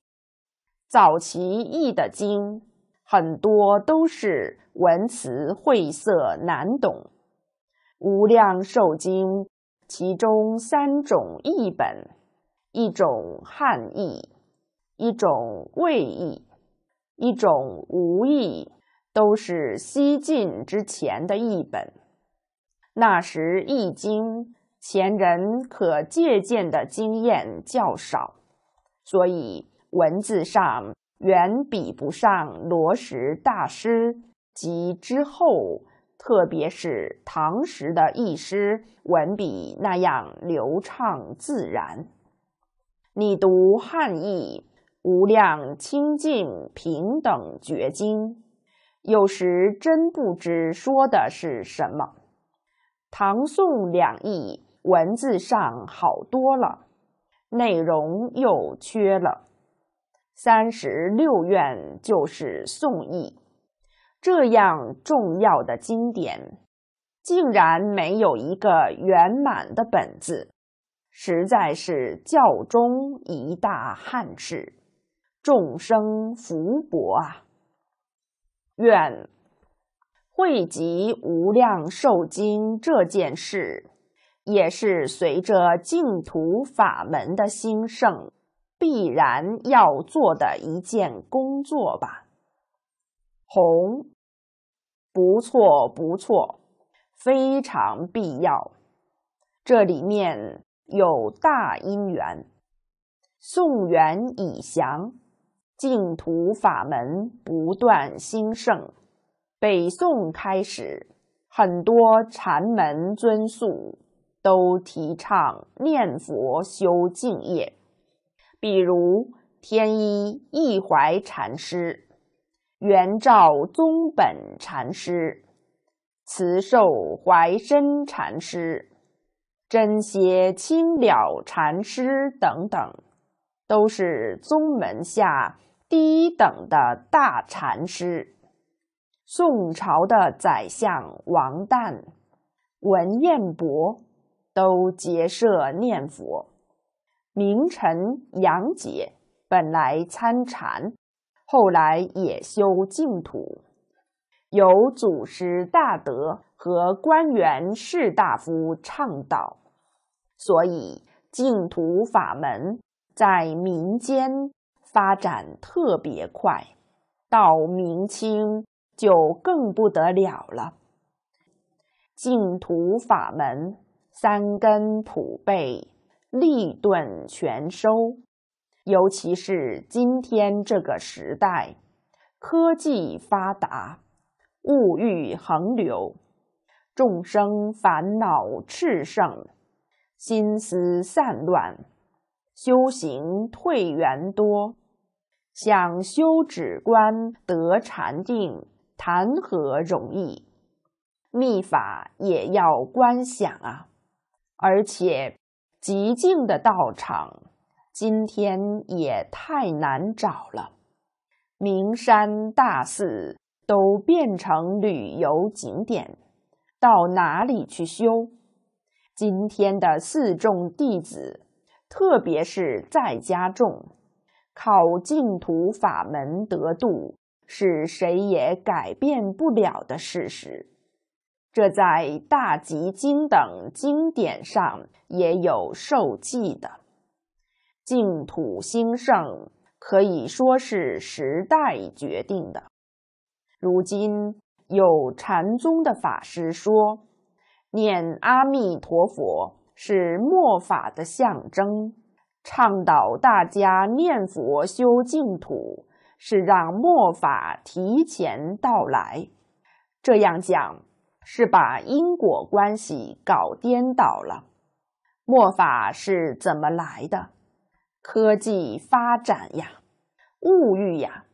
早期译的经很多都是文辞晦涩难懂，《无量寿经》其中三种译本，一种汉译，一种魏译，一种吴译，都是西晋之前的译本。那时易经前人可借鉴的经验较少，所以文字上远比不上罗什大师及之后，特别是唐时的译师文笔那样流畅自然。你读汉译，无量清净平等觉经，有时真不知说的是什么。唐宋两译文字上好多了，内容又缺了。三十六愿就是宋译，这样重要的经典，竟然没有一个圆满的本子，实在是教中一大憾事，众生福薄啊！愿汇集无量寿经这件事，也是随着净土法门的兴盛，必然要做的一件工作吧。弘，不错不错，非常必要。这里面有大因缘，宋元已降，净土法门不断兴盛。北宋开始，很多禅门尊宿都提倡念佛修净业，比如天一一怀禅师、圆照宗本禅师、慈寿怀深禅师、真歇清了禅师等等，都是宗门下第一等的大禅师。宋朝的宰相王旦、文彦博都结社念佛，名臣杨杰本来参禅，后来也修净土。有祖师大德和官员士大夫倡导，所以净土法门在民间发展特别快，到明清就更不得了了。净土法门三根普被，利钝全收，尤其是今天这个时代，科技发达，物欲横流，众生烦恼炽盛，心思散乱，修行退缘多，想修止观得禅定，谈何容易？密法也要观想啊！而且极静的道场，今天也太难找了。名山大寺都变成旅游景点，到哪里去修？今天的四众弟子，特别是在家众，靠净土法门得度，是谁也改变不了的事实。这在大集经等经典上也有受记的。净土兴盛可以说是时代决定的。如今有禅宗的法师说，念阿弥陀佛是末法的象征，倡导大家念佛修净土，是让末法提前到来。这样讲是把因果关系搞颠倒了。末法是怎么来的？科技发展呀，物欲呀，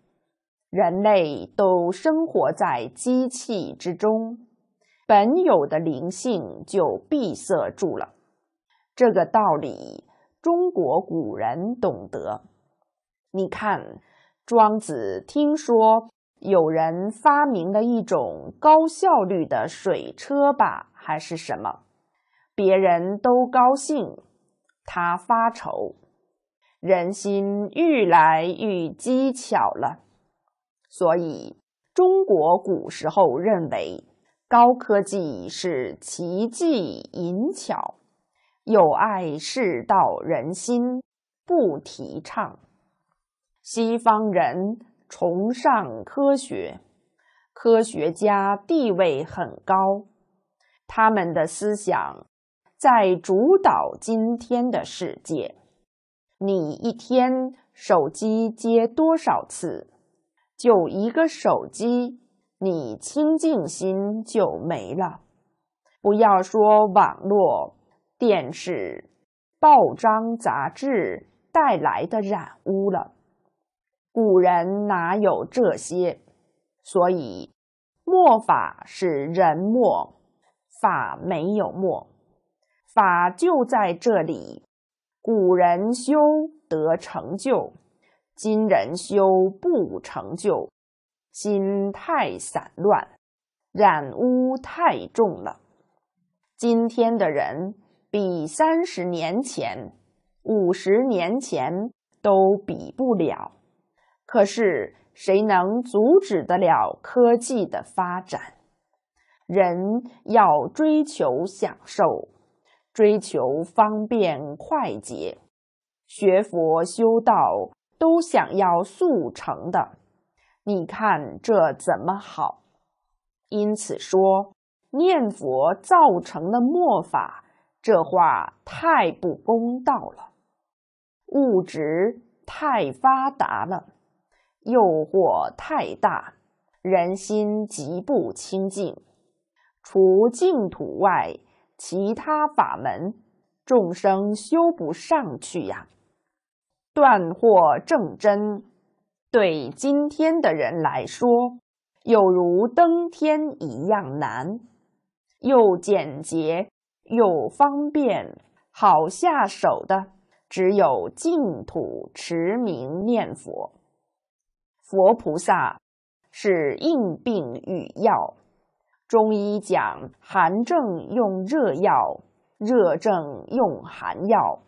人类都生活在机器之中，本有的灵性就闭塞住了。这个道理，中国古人懂得。你看，庄子听说有人发明了一种高效率的水车吧，还是什么，别人都高兴，他发愁，人心愈来愈机巧了。所以中国古时候认为高科技是奇技淫巧，有碍世道人心，不提倡。西方人崇尚科学，科学家地位很高，他们的思想在主导今天的世界。你一天手机接多少次？就一个手机，你清净心就没了。不要说网络、电视、报章、杂志带来的染污了，古人哪有这些？所以，末法是人末，法没有末，法就在这里。古人修得成就，今人修不成就，心太散乱，染污太重了。今天的人比三十年前、五十年前都比不了，可是谁能阻止得了科技的发展？人要追求享受，追求方便快捷，学佛修道都想要速成的，你看这怎么好？因此说念佛造成了末法，这话太不公道了。物质太发达了，诱惑太大，人心极不清净。除净土外，其他法门众生修不上去呀、啊。断惑正真，对今天的人来说，有如登天一样难，又简洁又方便，好下手的只有净土持名念佛。佛菩萨是应病与药，中医讲寒症用热药，热症用寒药，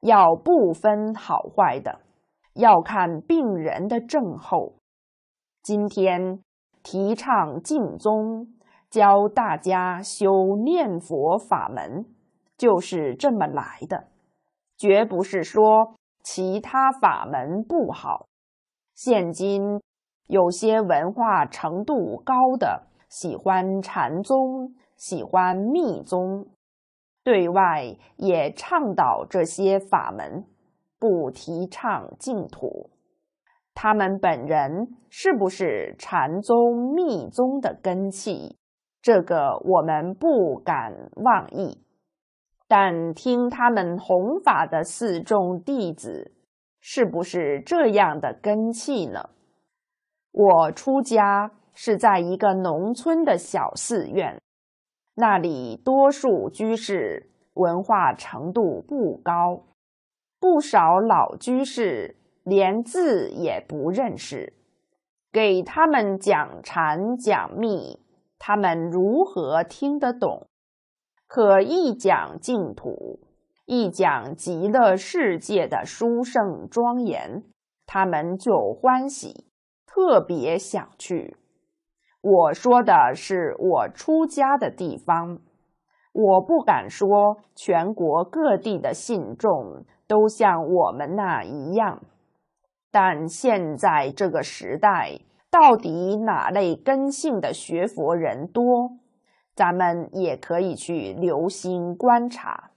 药不分好坏的，要看病人的症候。今天提倡净宗，教大家修念佛法门，就是这么来的，绝不是说其他法门不好。现今有些文化程度高的喜欢禅宗，喜欢密宗，对外也倡导这些法门，不提倡净土。他们本人是不是禅宗密宗的根器，这个我们不敢妄议，但听他们弘法的四众弟子是不是这样的根器呢？我出家是在一个农村的小寺院，那里多数居士文化程度不高，不少老居士连字也不认识，给他们讲禅讲密，他们如何听得懂？可一讲净土，一讲极乐世界的殊胜庄严，他们就欢喜，特别想去。我说的是我出家的地方，我不敢说全国各地的信众都像我们那一样，但现在这个时代到底哪类根性的学佛人多？咱们也可以去留心观察。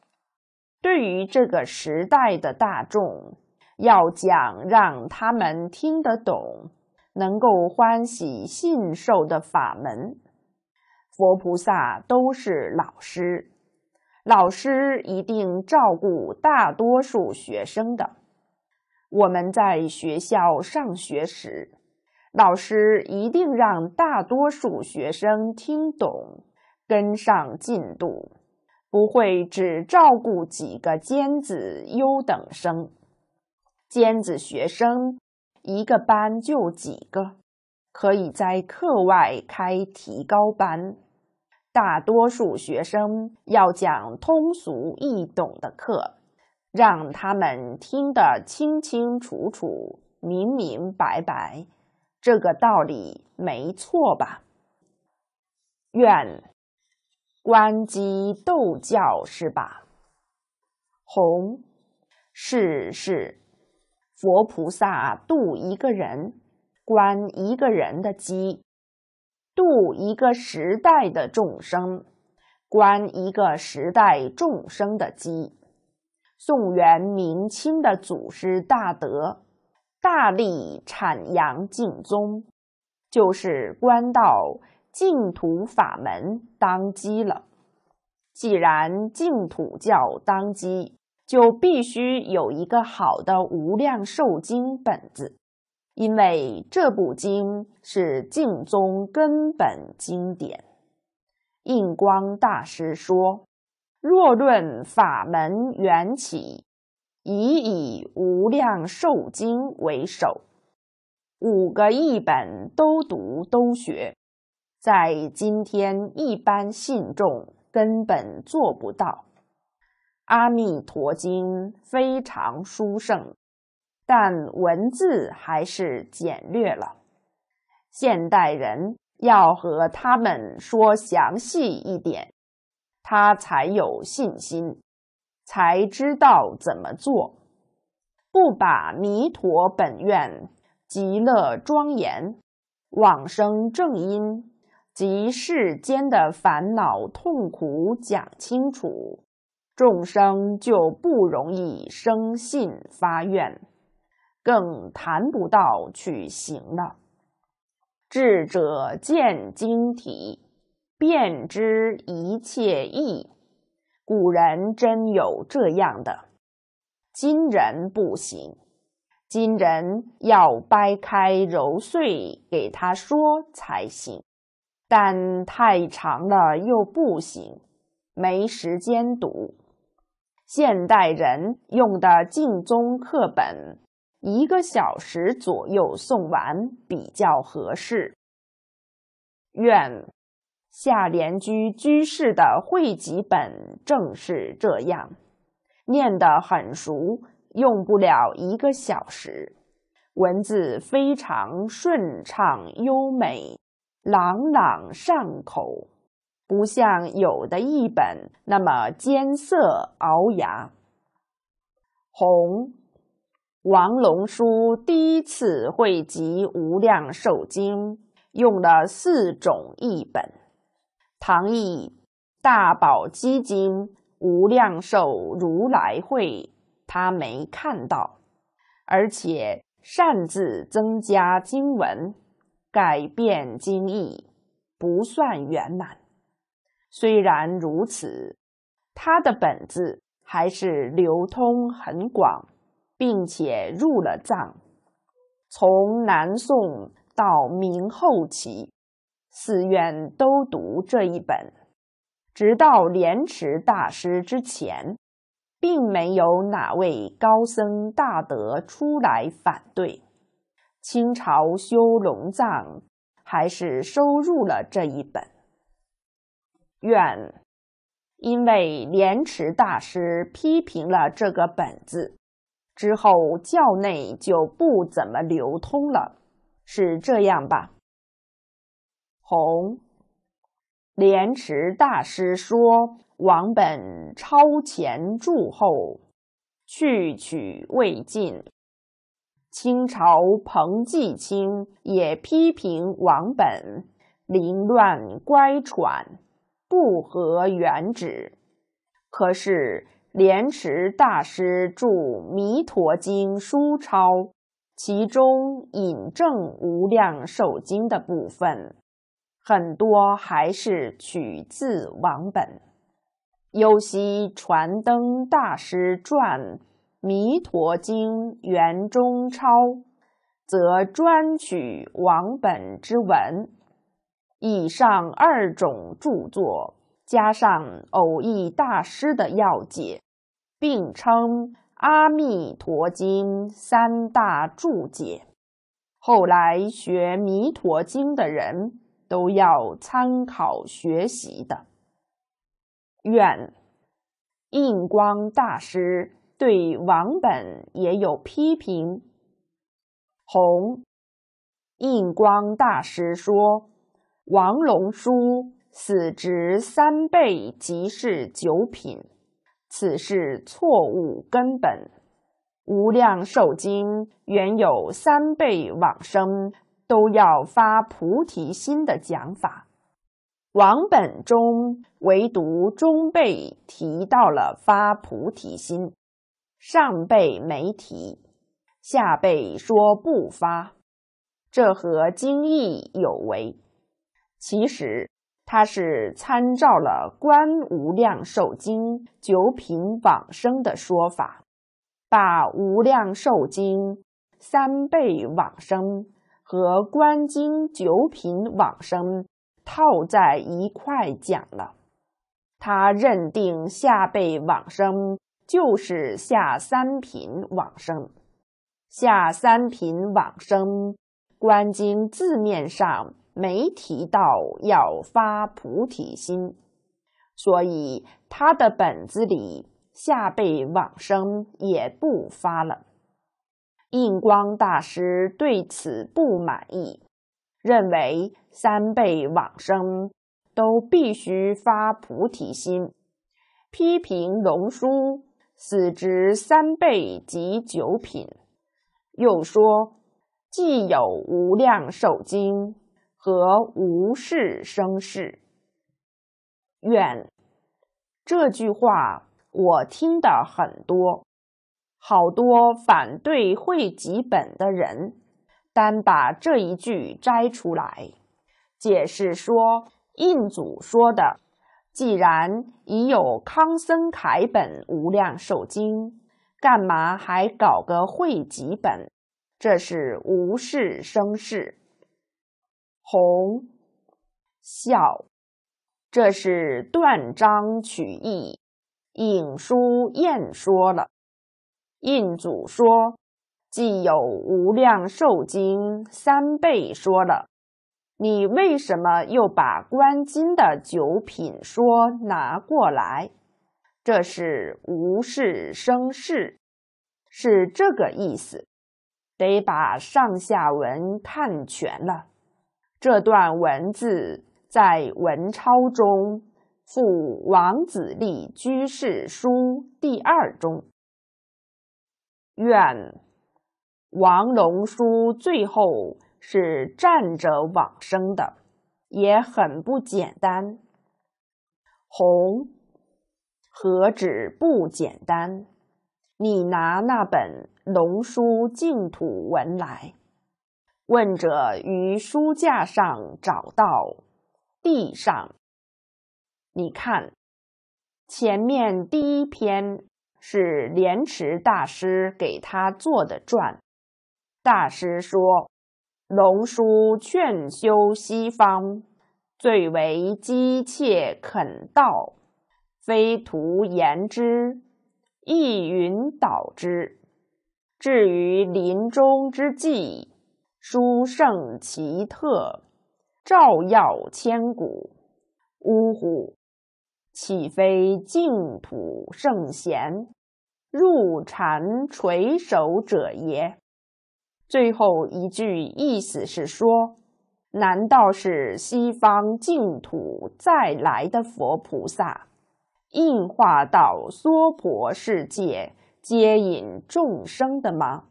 对于这个时代的大众，要讲让他们听得懂、能够欢喜信受的法门。佛菩萨都是老师，老师一定照顾大多数学生的。我们在学校上学时，老师一定让大多数学生听懂，跟上进度，不会只照顾几个尖子优等生。尖子学生一个班就几个，可以在课外开提高班。大多数学生要讲通俗易懂的课，让他们听得清清楚楚、明明白白。这个道理没错吧？愿观机斗教是吧？弘是是佛菩萨度一个人，观一个人的机；度一个时代的众生，观一个时代众生的机。宋元明清的祖师大德大力阐扬净宗，就是观到净土法门当机了。既然净土教当机，就必须有一个好的无量寿经本子，因为这部经是净宗根本经典。印光大师说，若论法门缘起，宜以无量寿经为首，五个译本都读都学，在今天一般信众根本做不到。阿弥陀经非常殊胜，但文字还是简略了，现代人要和他们说详细一点，他才有信心，才知道怎么做。不把弥陀本愿、极乐庄严、往生正因及世间的烦恼痛苦讲清楚，众生就不容易生信发愿，更谈不到去行了。智者见经体，便知一切义。古人真有这样的，今人不行。今人要掰开揉碎给他说才行，但太长了又不行，没时间读。现代人用的净宗课本，一个小时左右诵完比较合适。愿夏莲居居士的汇集本正是这样，念得很熟，用不了一个小时，文字非常顺畅优美，朗朗上口，不像有的译本那么艰涩熬牙。弘王龙书第一次汇集无量寿经，用了四种译本：唐译大宝积经无量寿如来会，他没看到，而且擅自增加经文，改变经义，不算圆满。虽然如此，他的本子还是流通很广，并且入了藏。从南宋到明后期，寺院都读这一本，直到莲池大师之前，并没有哪位高僧大德出来反对。清朝修龙藏还是收入了这一本。愿因为莲池大师批评了这个本子之后，教内就不怎么流通了，是这样吧？弘，莲池大师说，王本超前注后，去取未尽。清朝彭继清也批评王本凌乱乖舛，不合原旨。可是莲池大师著《弥陀经》疏钞，其中引证无量寿经的部分，很多还是取自王本。幽溪传灯大师传《弥陀经》原中钞，则专取王本之文。以上二种著作，加上偶义大师的要解，并称《阿弥陀经》三大注解。后来学《弥陀经》的人都要参考学习的。愿印光大师对王本也有批评。弘，印光大师说，王龙书死值三倍即是九品，此是错误根本。无量寿经原有三辈往生都要发菩提心的讲法，王本中唯独中辈提到了发菩提心，上辈没提，下辈说不发，这和经义有违。其实他是参照了观无量寿经九品往生的说法，把无量寿经三辈往生和观经九品往生套在一块讲了。他认定下辈往生就是下三品往生，下三品往生观经字面上没提到要发菩提心，所以他的本子里下辈往生也不发了。印光大师对此不满意，认为三辈往生都必须发菩提心，批评龙书死值三辈及九品，又说既有无量寿经和无事生事愿。这句话我听得很多，好多反对汇集本的人单把这一句摘出来，解释说印祖说的既然已有康僧铠本无量寿经，干嘛还搞个汇集本，这是无事生事。弘孝，这是断章取义，引书燕说了。印祖说既有无量寿经三辈说了，你为什么又把观经的九品说拿过来，这是无事生事，是这个意思，得把上下文看全了。这段文字在文钞中附王子立居士书第二中。愿王龙书最后是站着往生的，也很不简单。弘何止不简单，你拿那本龙书净土文来，问者于书架上找到，地上，你看，前面第一篇是莲池大师给他做的传。大师说，龙书劝修西方，最为机切肯道，非徒言之，亦云导之。至于临终之际，殊胜奇特，照耀千古。呜呼，岂非净土圣贤入禅垂首者也？最后一句意思是说，难道是西方净土再来的佛菩萨应化到娑婆世界接引众生的吗？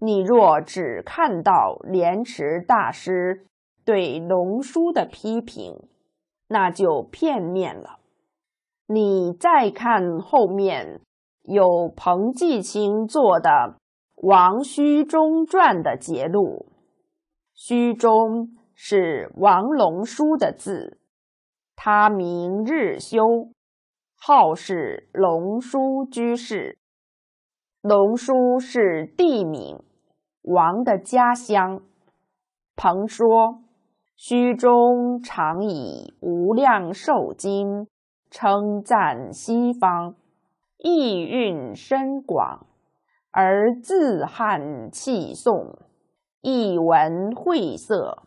你若只看到莲池大师对龙书的批评，那就片面了。你再看后面有彭继清做的王虚中传的节录，虚中是王龙书的字，他名日修，号是龙书居士，龙书是地名，王的家乡。彭说，虚中常以无量寿经称赞西方，意蕴深广，而自汉气颂，一文晦涩，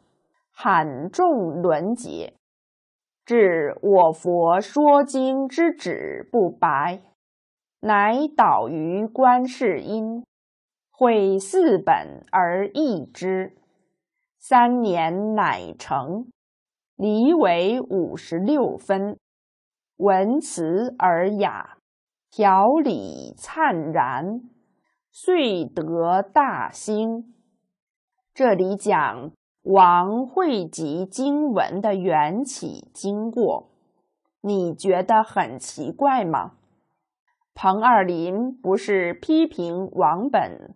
罕众伦结，至我佛说经之旨不白，乃导于观世音，会四本而译之，三年乃成，离为五十六分，文辞而雅，表里灿然，遂得大兴。这里讲王汇集经文的缘起经过，你觉得很奇怪吗？彭二林不是批评王本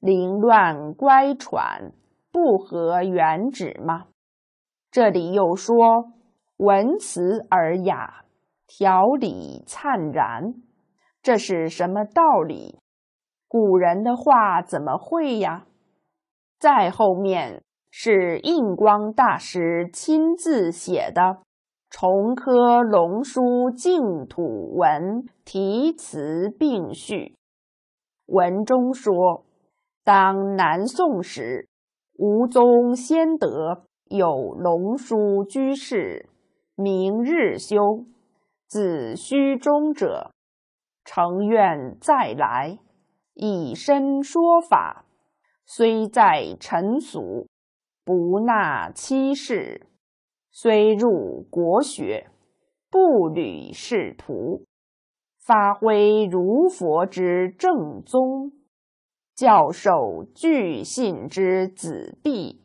凌乱乖舛，不合原旨吗？这里又说文辞尔雅，条理灿然，这是什么道理？古人的话怎么会呀？再后面是印光大师亲自写的重科龙书净土文题词并序，文中说，当南宋时，吴宗先德有龙书居士，名日修，子虚中者，诚愿再来，以身说法，虽在尘俗，不纳欺世，虽入国学，不履仕途，发挥儒佛之正宗，教授巨信之子弟，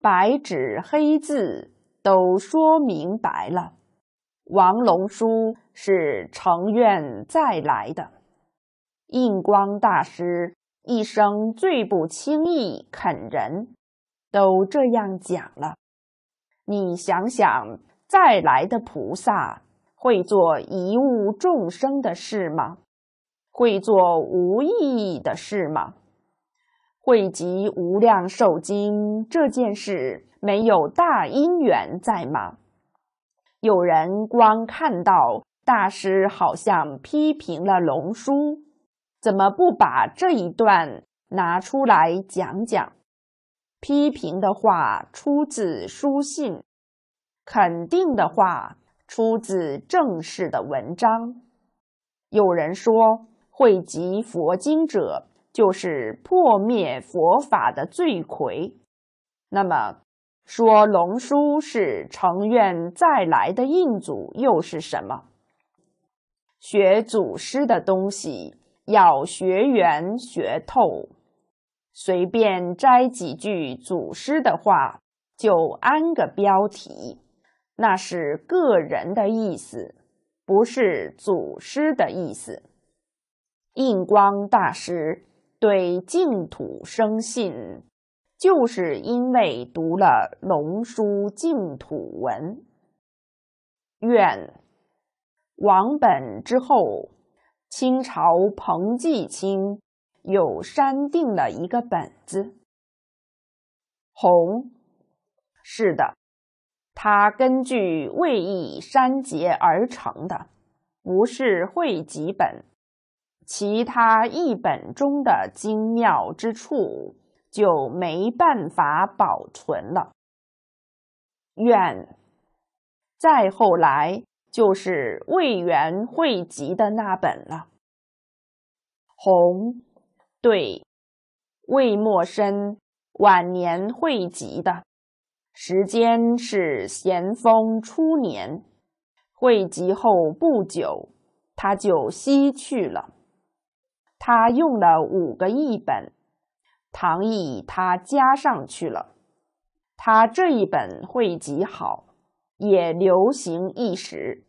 白纸黑字都说明白了。王龙书是诚愿再来的。印光大师一生最不轻易啃人，都这样讲了。你想想，再来的菩萨会做贻误众生的事吗？会做无意义的事吗？汇集无量寿经这件事没有大因缘在吗？有人光看到大师好像批评了龙书，怎么不把这一段拿出来讲讲？批评的话出自书信，肯定的话出自正式的文章。有人说，汇集佛经者就是破灭佛法的罪魁。那么，说龙书是诚愿再来的印祖又是什么？学祖师的东西要学圆学透。随便摘几句祖师的话就安个标题，那是个人的意思，不是祖师的意思。印光大师对净土生信，就是因为读了龙书净土文。愿王本之后，清朝彭继清有删定了一个本子。弘，是的，他根据魏义删节而成的，不是汇集本。其他译本中的精妙之处就没办法保存了。愿，再后来就是魏源汇集的那本了。弘，对，魏默深晚年汇集的，时间是咸丰初年，汇集后不久，他就西去了。他用了五个译本，唐译他加上去了。他这一本汇集好，也流行一时，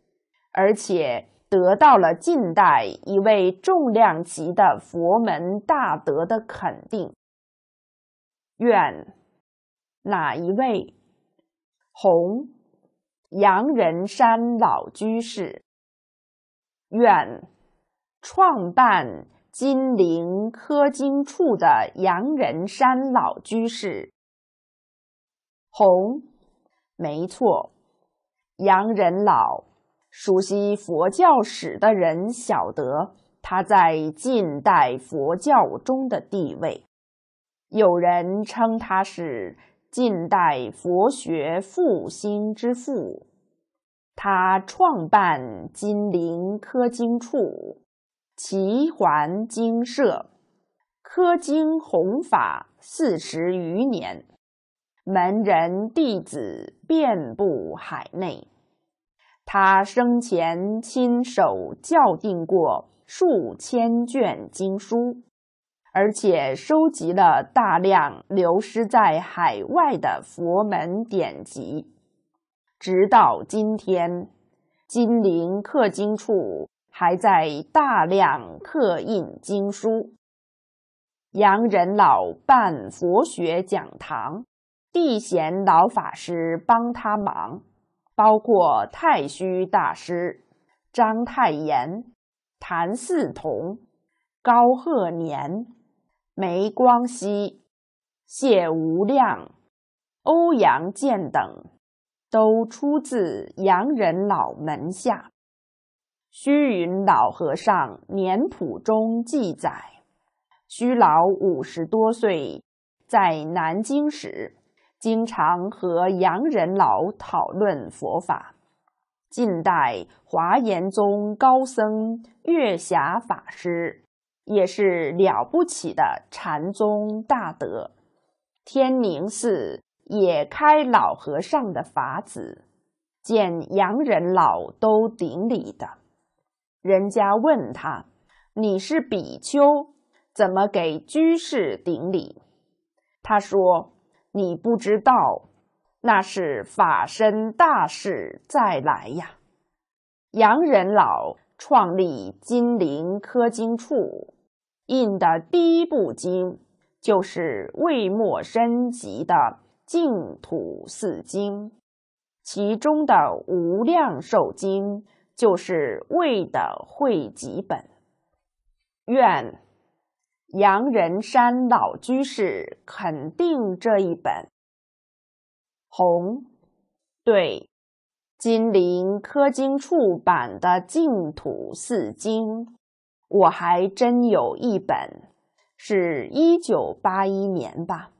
而且得到了近代一位重量级的佛门大德的肯定。愿，哪一位？弘，杨仁山老居士。愿，创办金陵科经处的杨仁山老居士。弘，没错，杨仁老。熟悉佛教史的人晓得他在近代佛教中的地位，有人称他是近代佛学复兴之父。他创办金陵科经处、齐桓经社，科经弘法四十余年，门人弟子遍布海内。他生前亲手校订过数千卷经书，而且收集了大量流失在海外的佛门典籍。直到今天，金陵刻经处还在大量刻印经书。杨仁老办佛学讲堂，地贤老法师帮他忙，包括太虚大师、章太炎、谭嗣同、高鹤年、梅光熙、谢无量、欧阳健等，都出自杨仁老门下。虚云老和尚年谱中记载，虚老五十多岁，在南京时经常和杨仁老讨论佛法。近代华严宗高僧月霞法师也是了不起的禅宗大德，天宁寺也开老和尚的法子，见杨仁老都顶礼的。人家问他，你是比丘，怎么给居士顶礼？他说，你不知道，那是法身大士再来呀。杨仁老创立金陵刻经处，印的第一部经就是魏末深集的净土四经，其中的无量寿经就是魏的汇集本。愿杨仁山老居士肯定这一本。弘，对，金陵刻经处版的净土四经，我还真有一本，是一九八一年吧，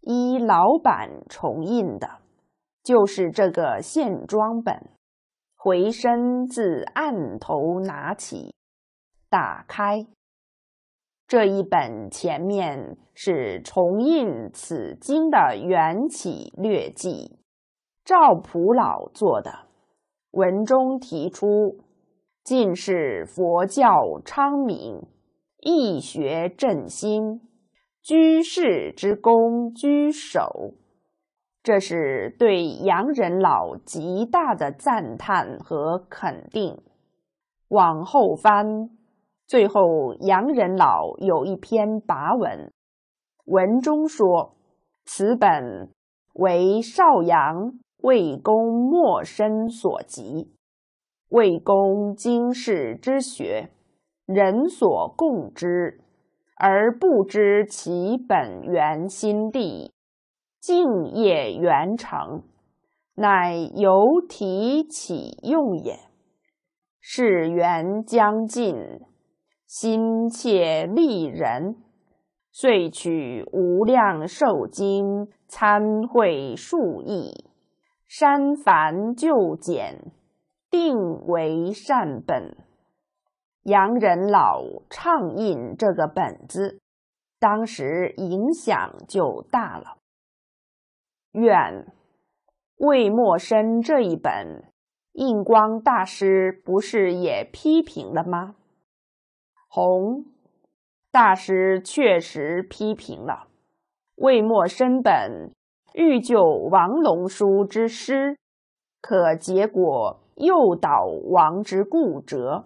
依老版重印的，就是这个线装本，回身自案头拿起，打开。这一本前面是重印此经的缘起略记，赵普老做的。文中提出，近世佛教昌明，义学振兴，居士之功居首。这是对杨仁老极大的赞叹和肯定。往后翻，最后杨仁老有一篇跋文，文中说，此本为邵阳魏公末身所集，魏公经世之学，人所共知，而不知其本源心地，敬业圆成，乃由体起用也。世缘将尽，心切利人，遂取无量寿经参会数义，删繁就简，定为善本。杨仁老倡印这个本子，当时影响就大了。愿，魏默生这一本，印光大师不是也批评了吗？弘，大师确实批评了魏默生本欲就王龙书之师，可结果诱导王之固折。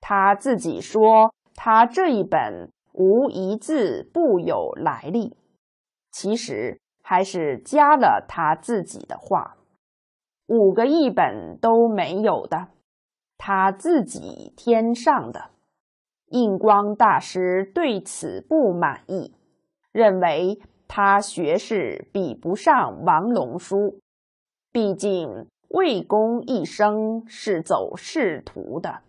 他自己说，他这一本无一字不有来历，其实还是加了他自己的话，五个译本都没有的，他自己添上的。印光大师对此不满意，认为他学识比不上王龙书，毕竟魏公一生是走仕途的，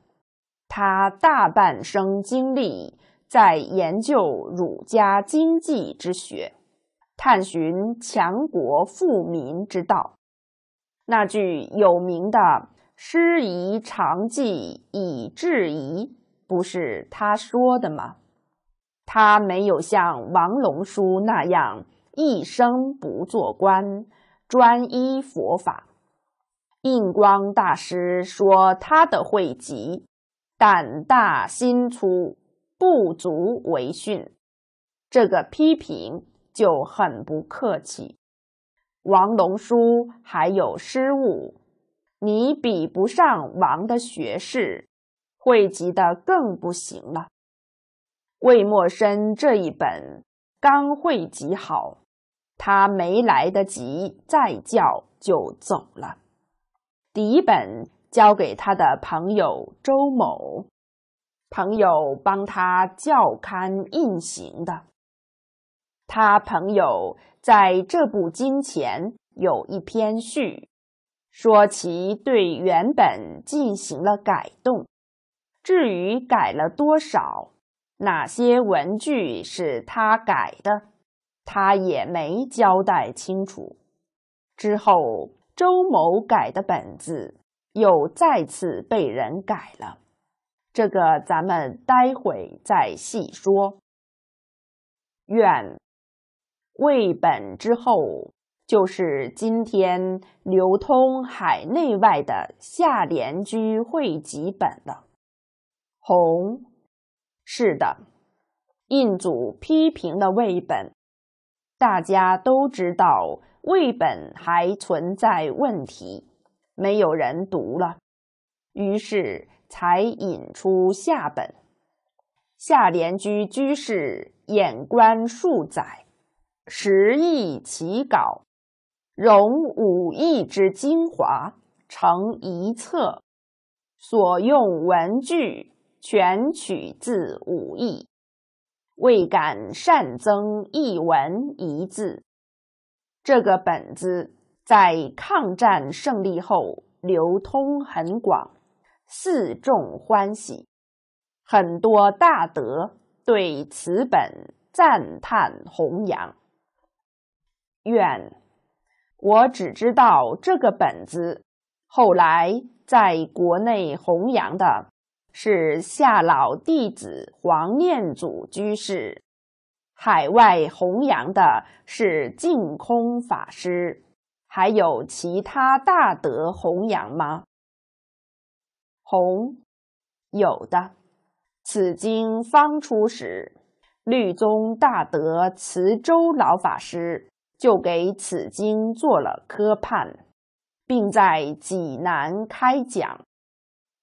他大半生精力在研究儒家经济之学，探寻强国富民之道。那句有名的师夷长技以制夷，不是他说的吗？他没有像王龙书那样一生不做官，专一佛法。印光大师说他的慧集胆大心粗，不足为训，这个批评就很不客气。王龙书还有失误，你比不上王的学士，汇集的更不行了。魏默生这一本刚汇集好，他没来得及再教就走了。第一本交给他的朋友周某，朋友帮他校勘印行的。他朋友在这部经前有一篇序，说其对原本进行了改动，至于改了多少，哪些文句是他改的，他也没交代清楚。之后周某改的本子又再次被人改了，这个咱们待会再细说。愿魏本之后，就是今天流通海内外的下联居汇集本了。弘，是的，印祖批评了魏本，大家都知道魏本还存在问题，没有人读了，于是才引出下本。下联居居士眼观数载，时意其稿，融五义之精华，成一册，所用文句全取自五义，未敢擅增一文一字。这个本子在抗战胜利后流通很广，四众欢喜，很多大德对此本赞叹弘扬。愿，我只知道这个本子后来在国内弘扬的是夏老弟子黄念祖居士，海外弘扬的是净空法师，还有其他大德弘扬吗？弘，有的。此经方出时，律宗大德慈州老法师就给此经做了科判，并在济南开讲。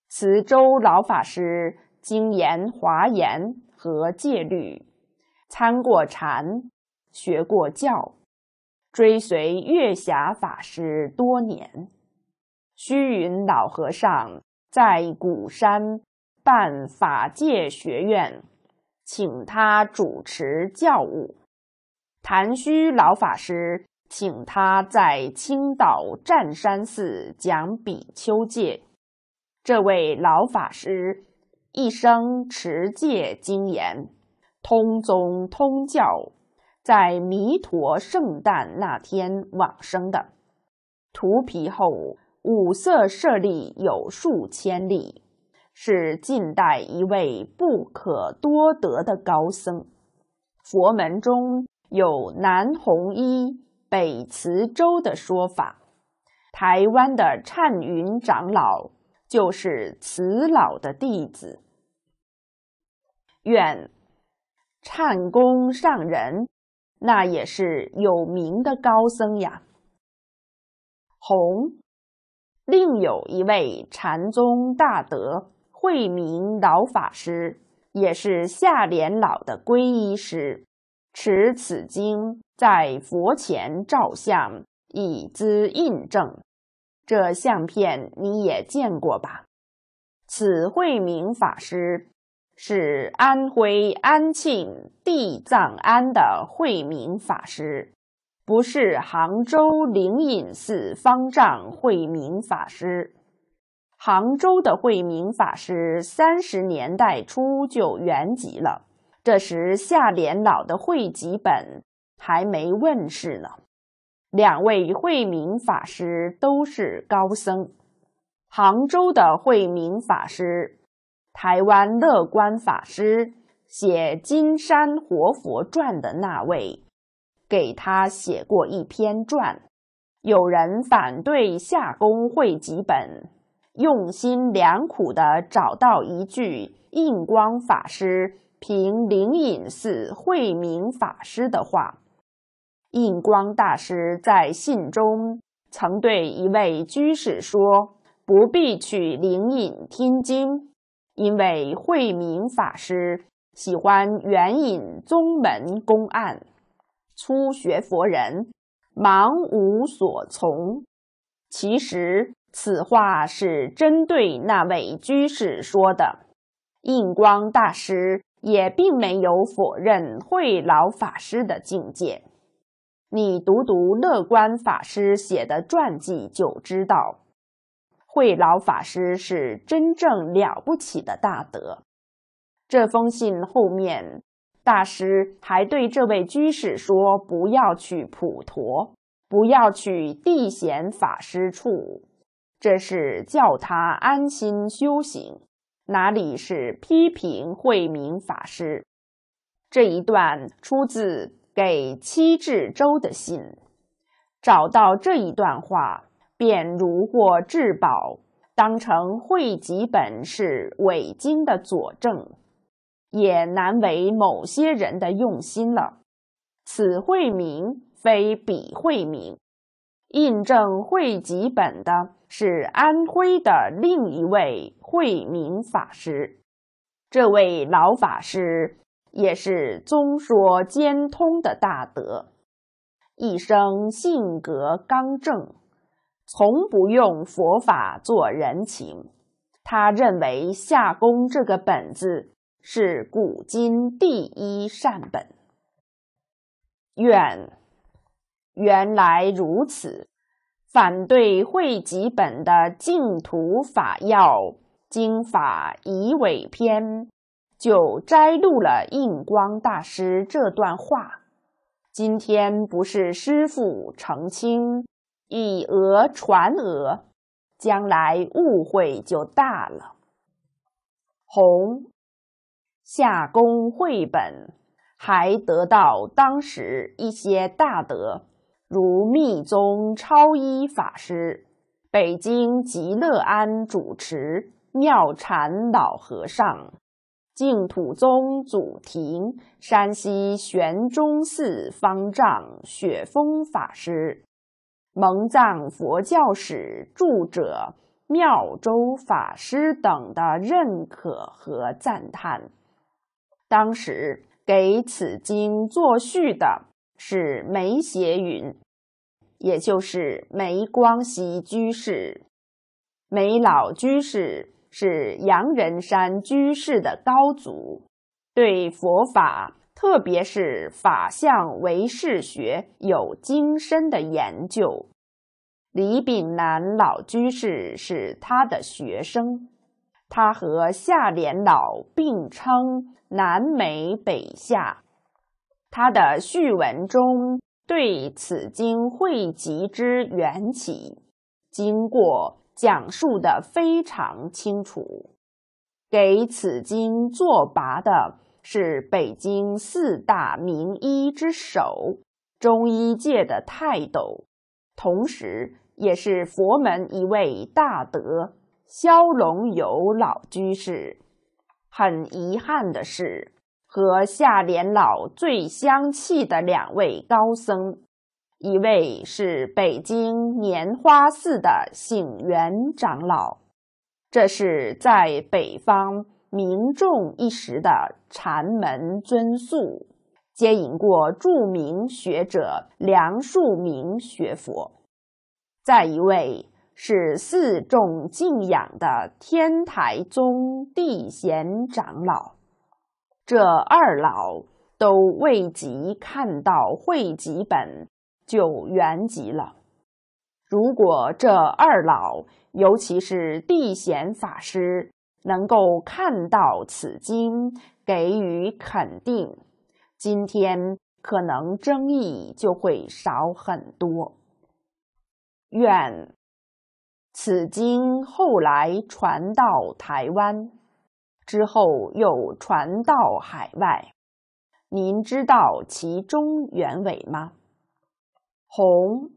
慈州老法师精研华严和戒律，参过禅，学过教，追随月霞法师多年。虚云老和尚在鼓山办法界学院，请他主持教务。谭虚老法师请他在青岛占山寺讲比丘戒，这位老法师一生持戒精研，通宗通教，在弥陀圣诞那天往生的。荼毗后五色舍利有数千例，是近代一位不可多得的高僧。佛门中有南弘一北慈州的说法，台湾的忏云长老就是慈老的弟子。愿，忏公上人那也是有名的高僧呀。弘，另有一位禅宗大德慧明老法师，也是下莲老的皈依师，持此经在佛前照相，以资印证。这相片你也见过吧？此慧明法师是安徽安庆地藏庵的慧明法师，不是杭州灵隐寺方丈慧明法师。杭州的慧明法师三十年代初就圆寂了，这时下联老的汇集本还没问世呢。两位慧明法师都是高僧，杭州的慧明法师，台湾乐观法师写《金山活佛传》的那位，给他写过一篇传，有人反对夏宫绘几本，用心良苦地找到一句印光法师评灵隐寺慧明法师的话。印光大师在信中曾对一位居士说，不必取灵隐听经，因为慧明法师喜欢援引宗门公案，初学佛人忙无所从。其实此话是针对那位居士说的，印光大师也并没有否认慧老法师的境界。你读读乐观法师写的传记就知道，慧老法师是真正了不起的大德。这封信后面，大师还对这位居士说，不要去普陀，不要去地贤法师处，这是叫他安心修行，哪里是批评慧明法师。这一段出自给戚志周的信，找到这一段话便如获至宝，当成绘几本是伪经的佐证，也难为某些人的用心了。此慧明非彼慧明，印证绘几本的是安徽的另一位慧明法师。这位老法师也是综说兼通的大德，一生性格刚正，从不用佛法做人情。他认为夏宫这个本子是古今第一善本。愿原来如此，反对绘几本的净土法要经法疑伪篇就摘录了印光大师这段话。今天不是师父澄清，以讹传讹，将来误会就大了。弘夏宫绘本还得到当时一些大德，如密宗超一法师、北京极乐庵主持妙禅老和尚、净土宗祖庭、山西玄中寺方丈雪峰法师、蒙藏佛教史著者妙周法师等的认可和赞叹。当时给此经作序的是梅协云，也就是梅光熙居士。梅老居士是阳人山居士的高祖，对佛法特别是法相唯识学有精深的研究。李炳南老居士是他的学生，他和夏莲老并称南梅北夏。他的序文中对此经汇集之缘起、经过讲述的非常清楚。给此经作拔的是北京四大名医之首，中医界的泰斗，同时也是佛门一位大德萧龙友老居士。很遗憾的是，和夏莲老最相契的两位高僧，一位是北京莲花寺的醒源长老，这是在北方名重一时的禅门尊宿，接引过著名学者梁漱溟学佛。再一位是四众敬仰的天台宗地贤长老。这二老都未及看到绘几本就圆寂了。如果这二老，尤其是地贤法师，能够看到此经给予肯定，今天可能争议就会少很多。愿此经后来传到台湾，之后又传到海外，您知道其中原委吗？弘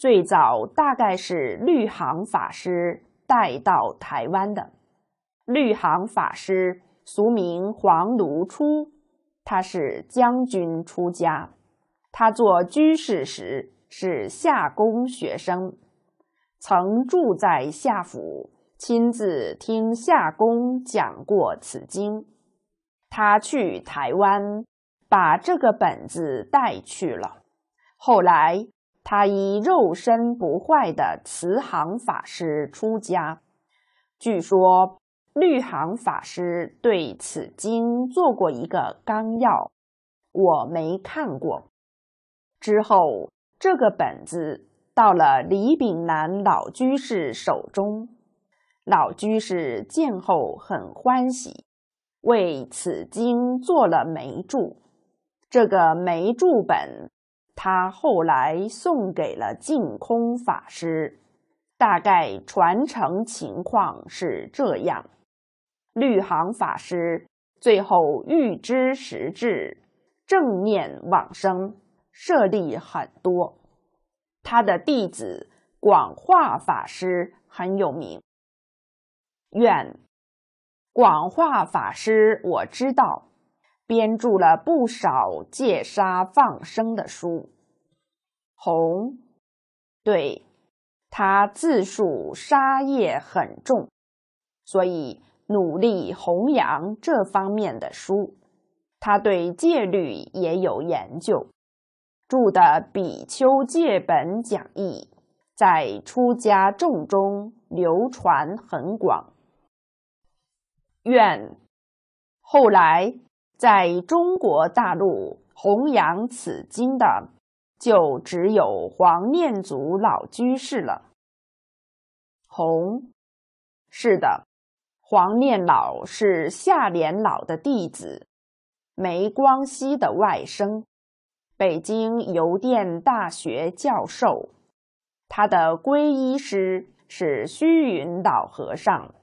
最早大概是律行法师带到台湾的。律行法师俗名黄如初，他是将军出家，他做居士时是夏宫学生，曾住在夏府，亲自听夏宫讲过此经。他去台湾，把这个本子带去了。后来他以肉身不坏的慈航法师出家。据说律航法师对此经做过一个纲要，我没看过。之后这个本子到了李炳南老居士手中，老居士见后很欢喜，为此经做了梅注。这个梅注本他后来送给了净空法师，大概传承情况是这样。律航法师最后预知时至，正念往生，舍利很多。他的弟子广化法师很有名。愿广化法师我知道编著了不少戒杀放生的书。弘，对，他自述杀业很重，所以努力弘扬这方面的书。他对戒律也有研究，著的《比丘戒本讲义》在出家众中流传很广。愿后来在中国大陆弘扬此经的就只有黄念祖老居士了。弘，是的，黄念老是夏莲老的弟子，梅光熙的外甥，北京邮电大学教授，他的皈依师是虚云老和尚，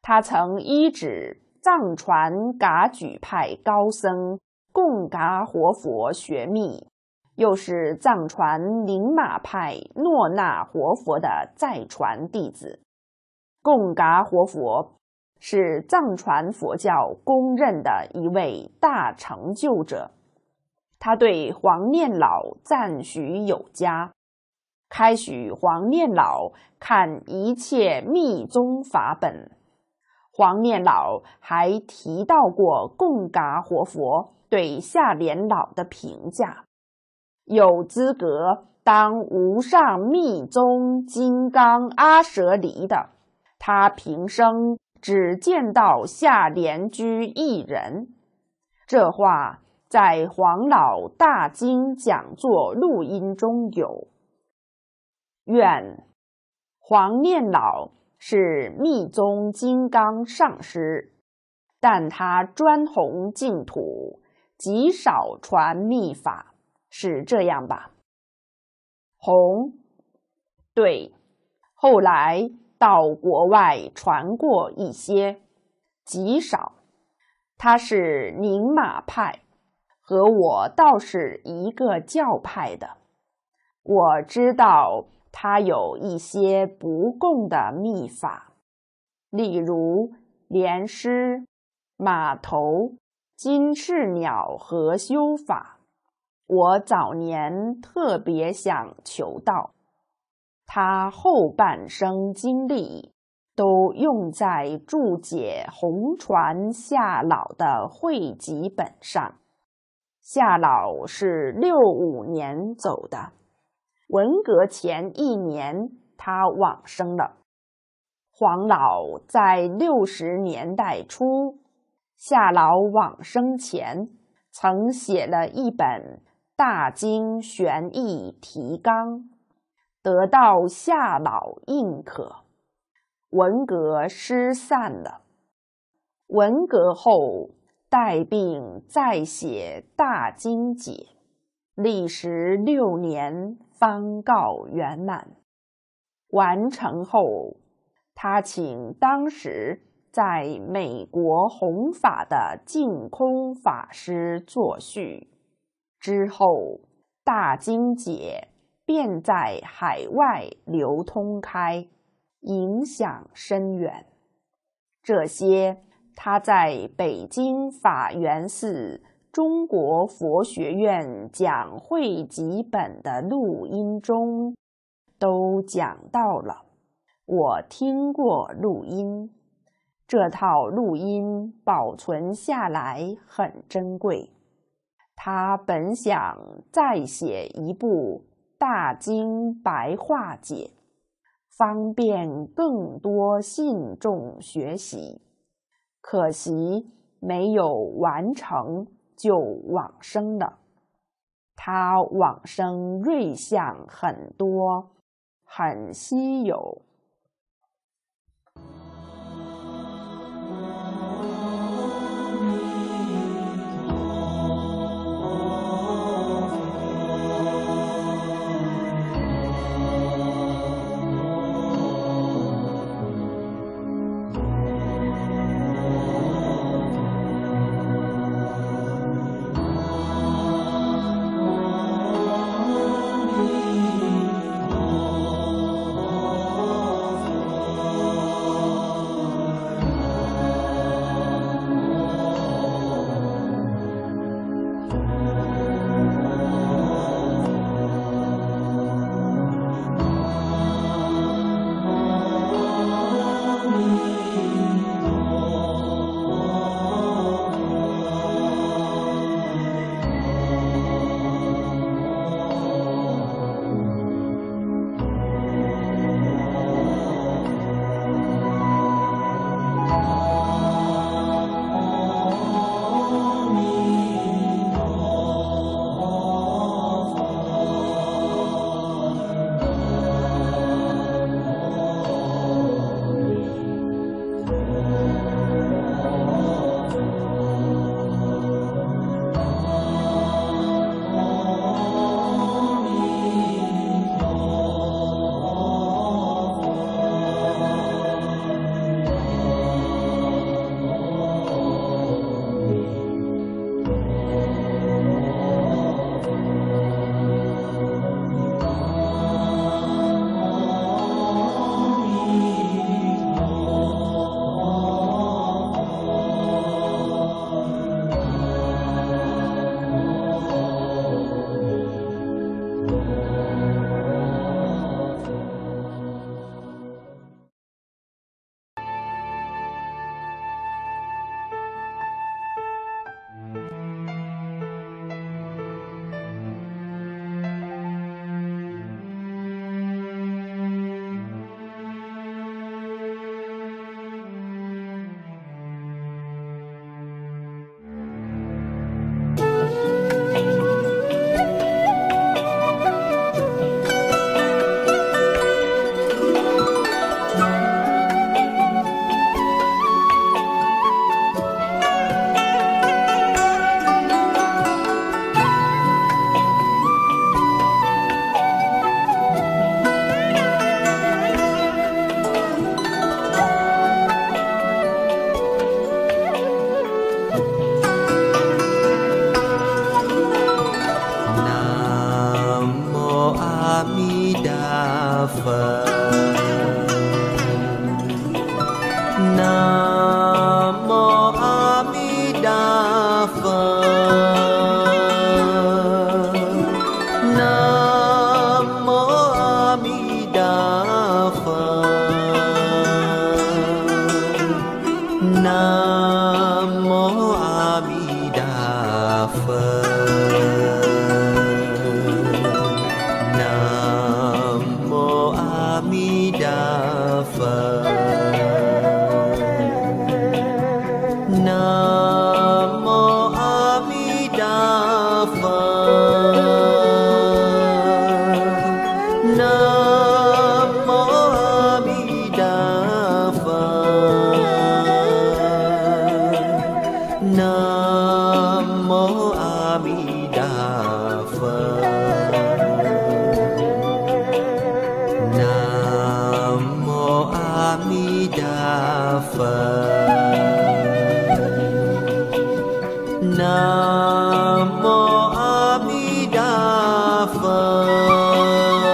他曾依止藏传噶举派高僧贡噶活佛学密，又是藏传宁玛派诺那活佛的再传弟子。贡噶活佛是藏传佛教公认的一位大成就者。他对黄念老赞许有加，开许黄念老看一切密宗法本。黄念老还提到过贡噶活佛对夏莲老的评价，有资格当无上密宗金刚阿舍离的，他平生只见到夏莲居一人。这话在黄老大经讲座录音中有。愿黄念老是密宗金刚上师，但他专弘净土，极少传密法，是这样吧？弘，对，后来到国外传过一些，极少。他是宁玛派，和我倒是一个教派的。我知道他有一些不共的秘法，例如莲师、马头、金翅鸟合修法，我早年特别想求道。他后半生精力都用在注解弘传夏老的汇集本上。夏老是六五年走的，文革前一年他往生了。黄老在六十年代初，夏老往生前曾写了一本《大经玄义提纲》，得到夏老印可。文革失散了，文革后带病再写大经解，历时六年方告圆满。完成后，他请当时在美国弘法的净空法师作序。之后，大经解便在海外流通开，影响深远。这些他在北京法源寺中国佛学院讲汇集本的录音中都讲到了，我听过录音，这套录音保存下来很珍贵。他本想再写一部大经白话解，方便更多信众学习，可惜没有完成就往生了。他往生瑞相很多，很稀有。南无阿弥陀佛。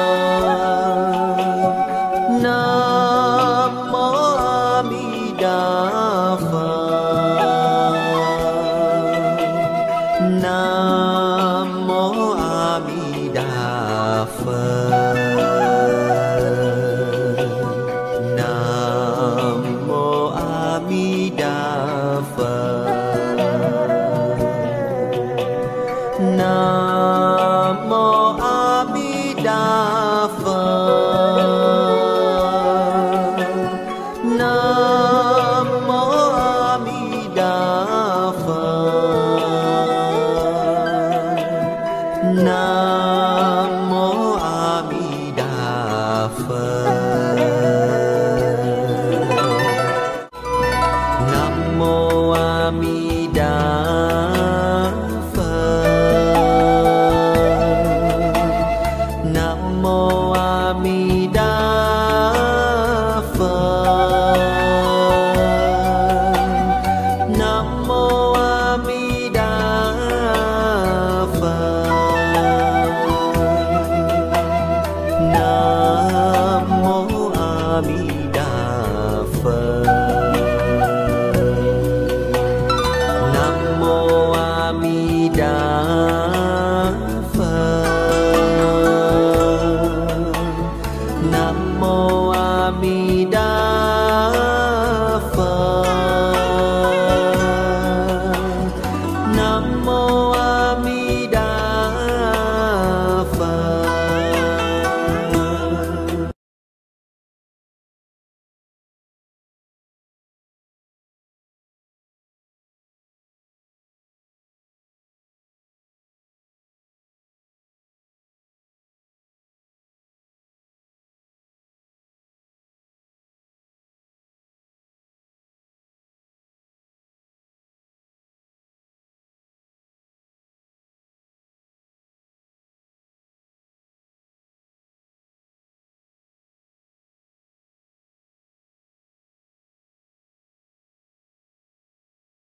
呢？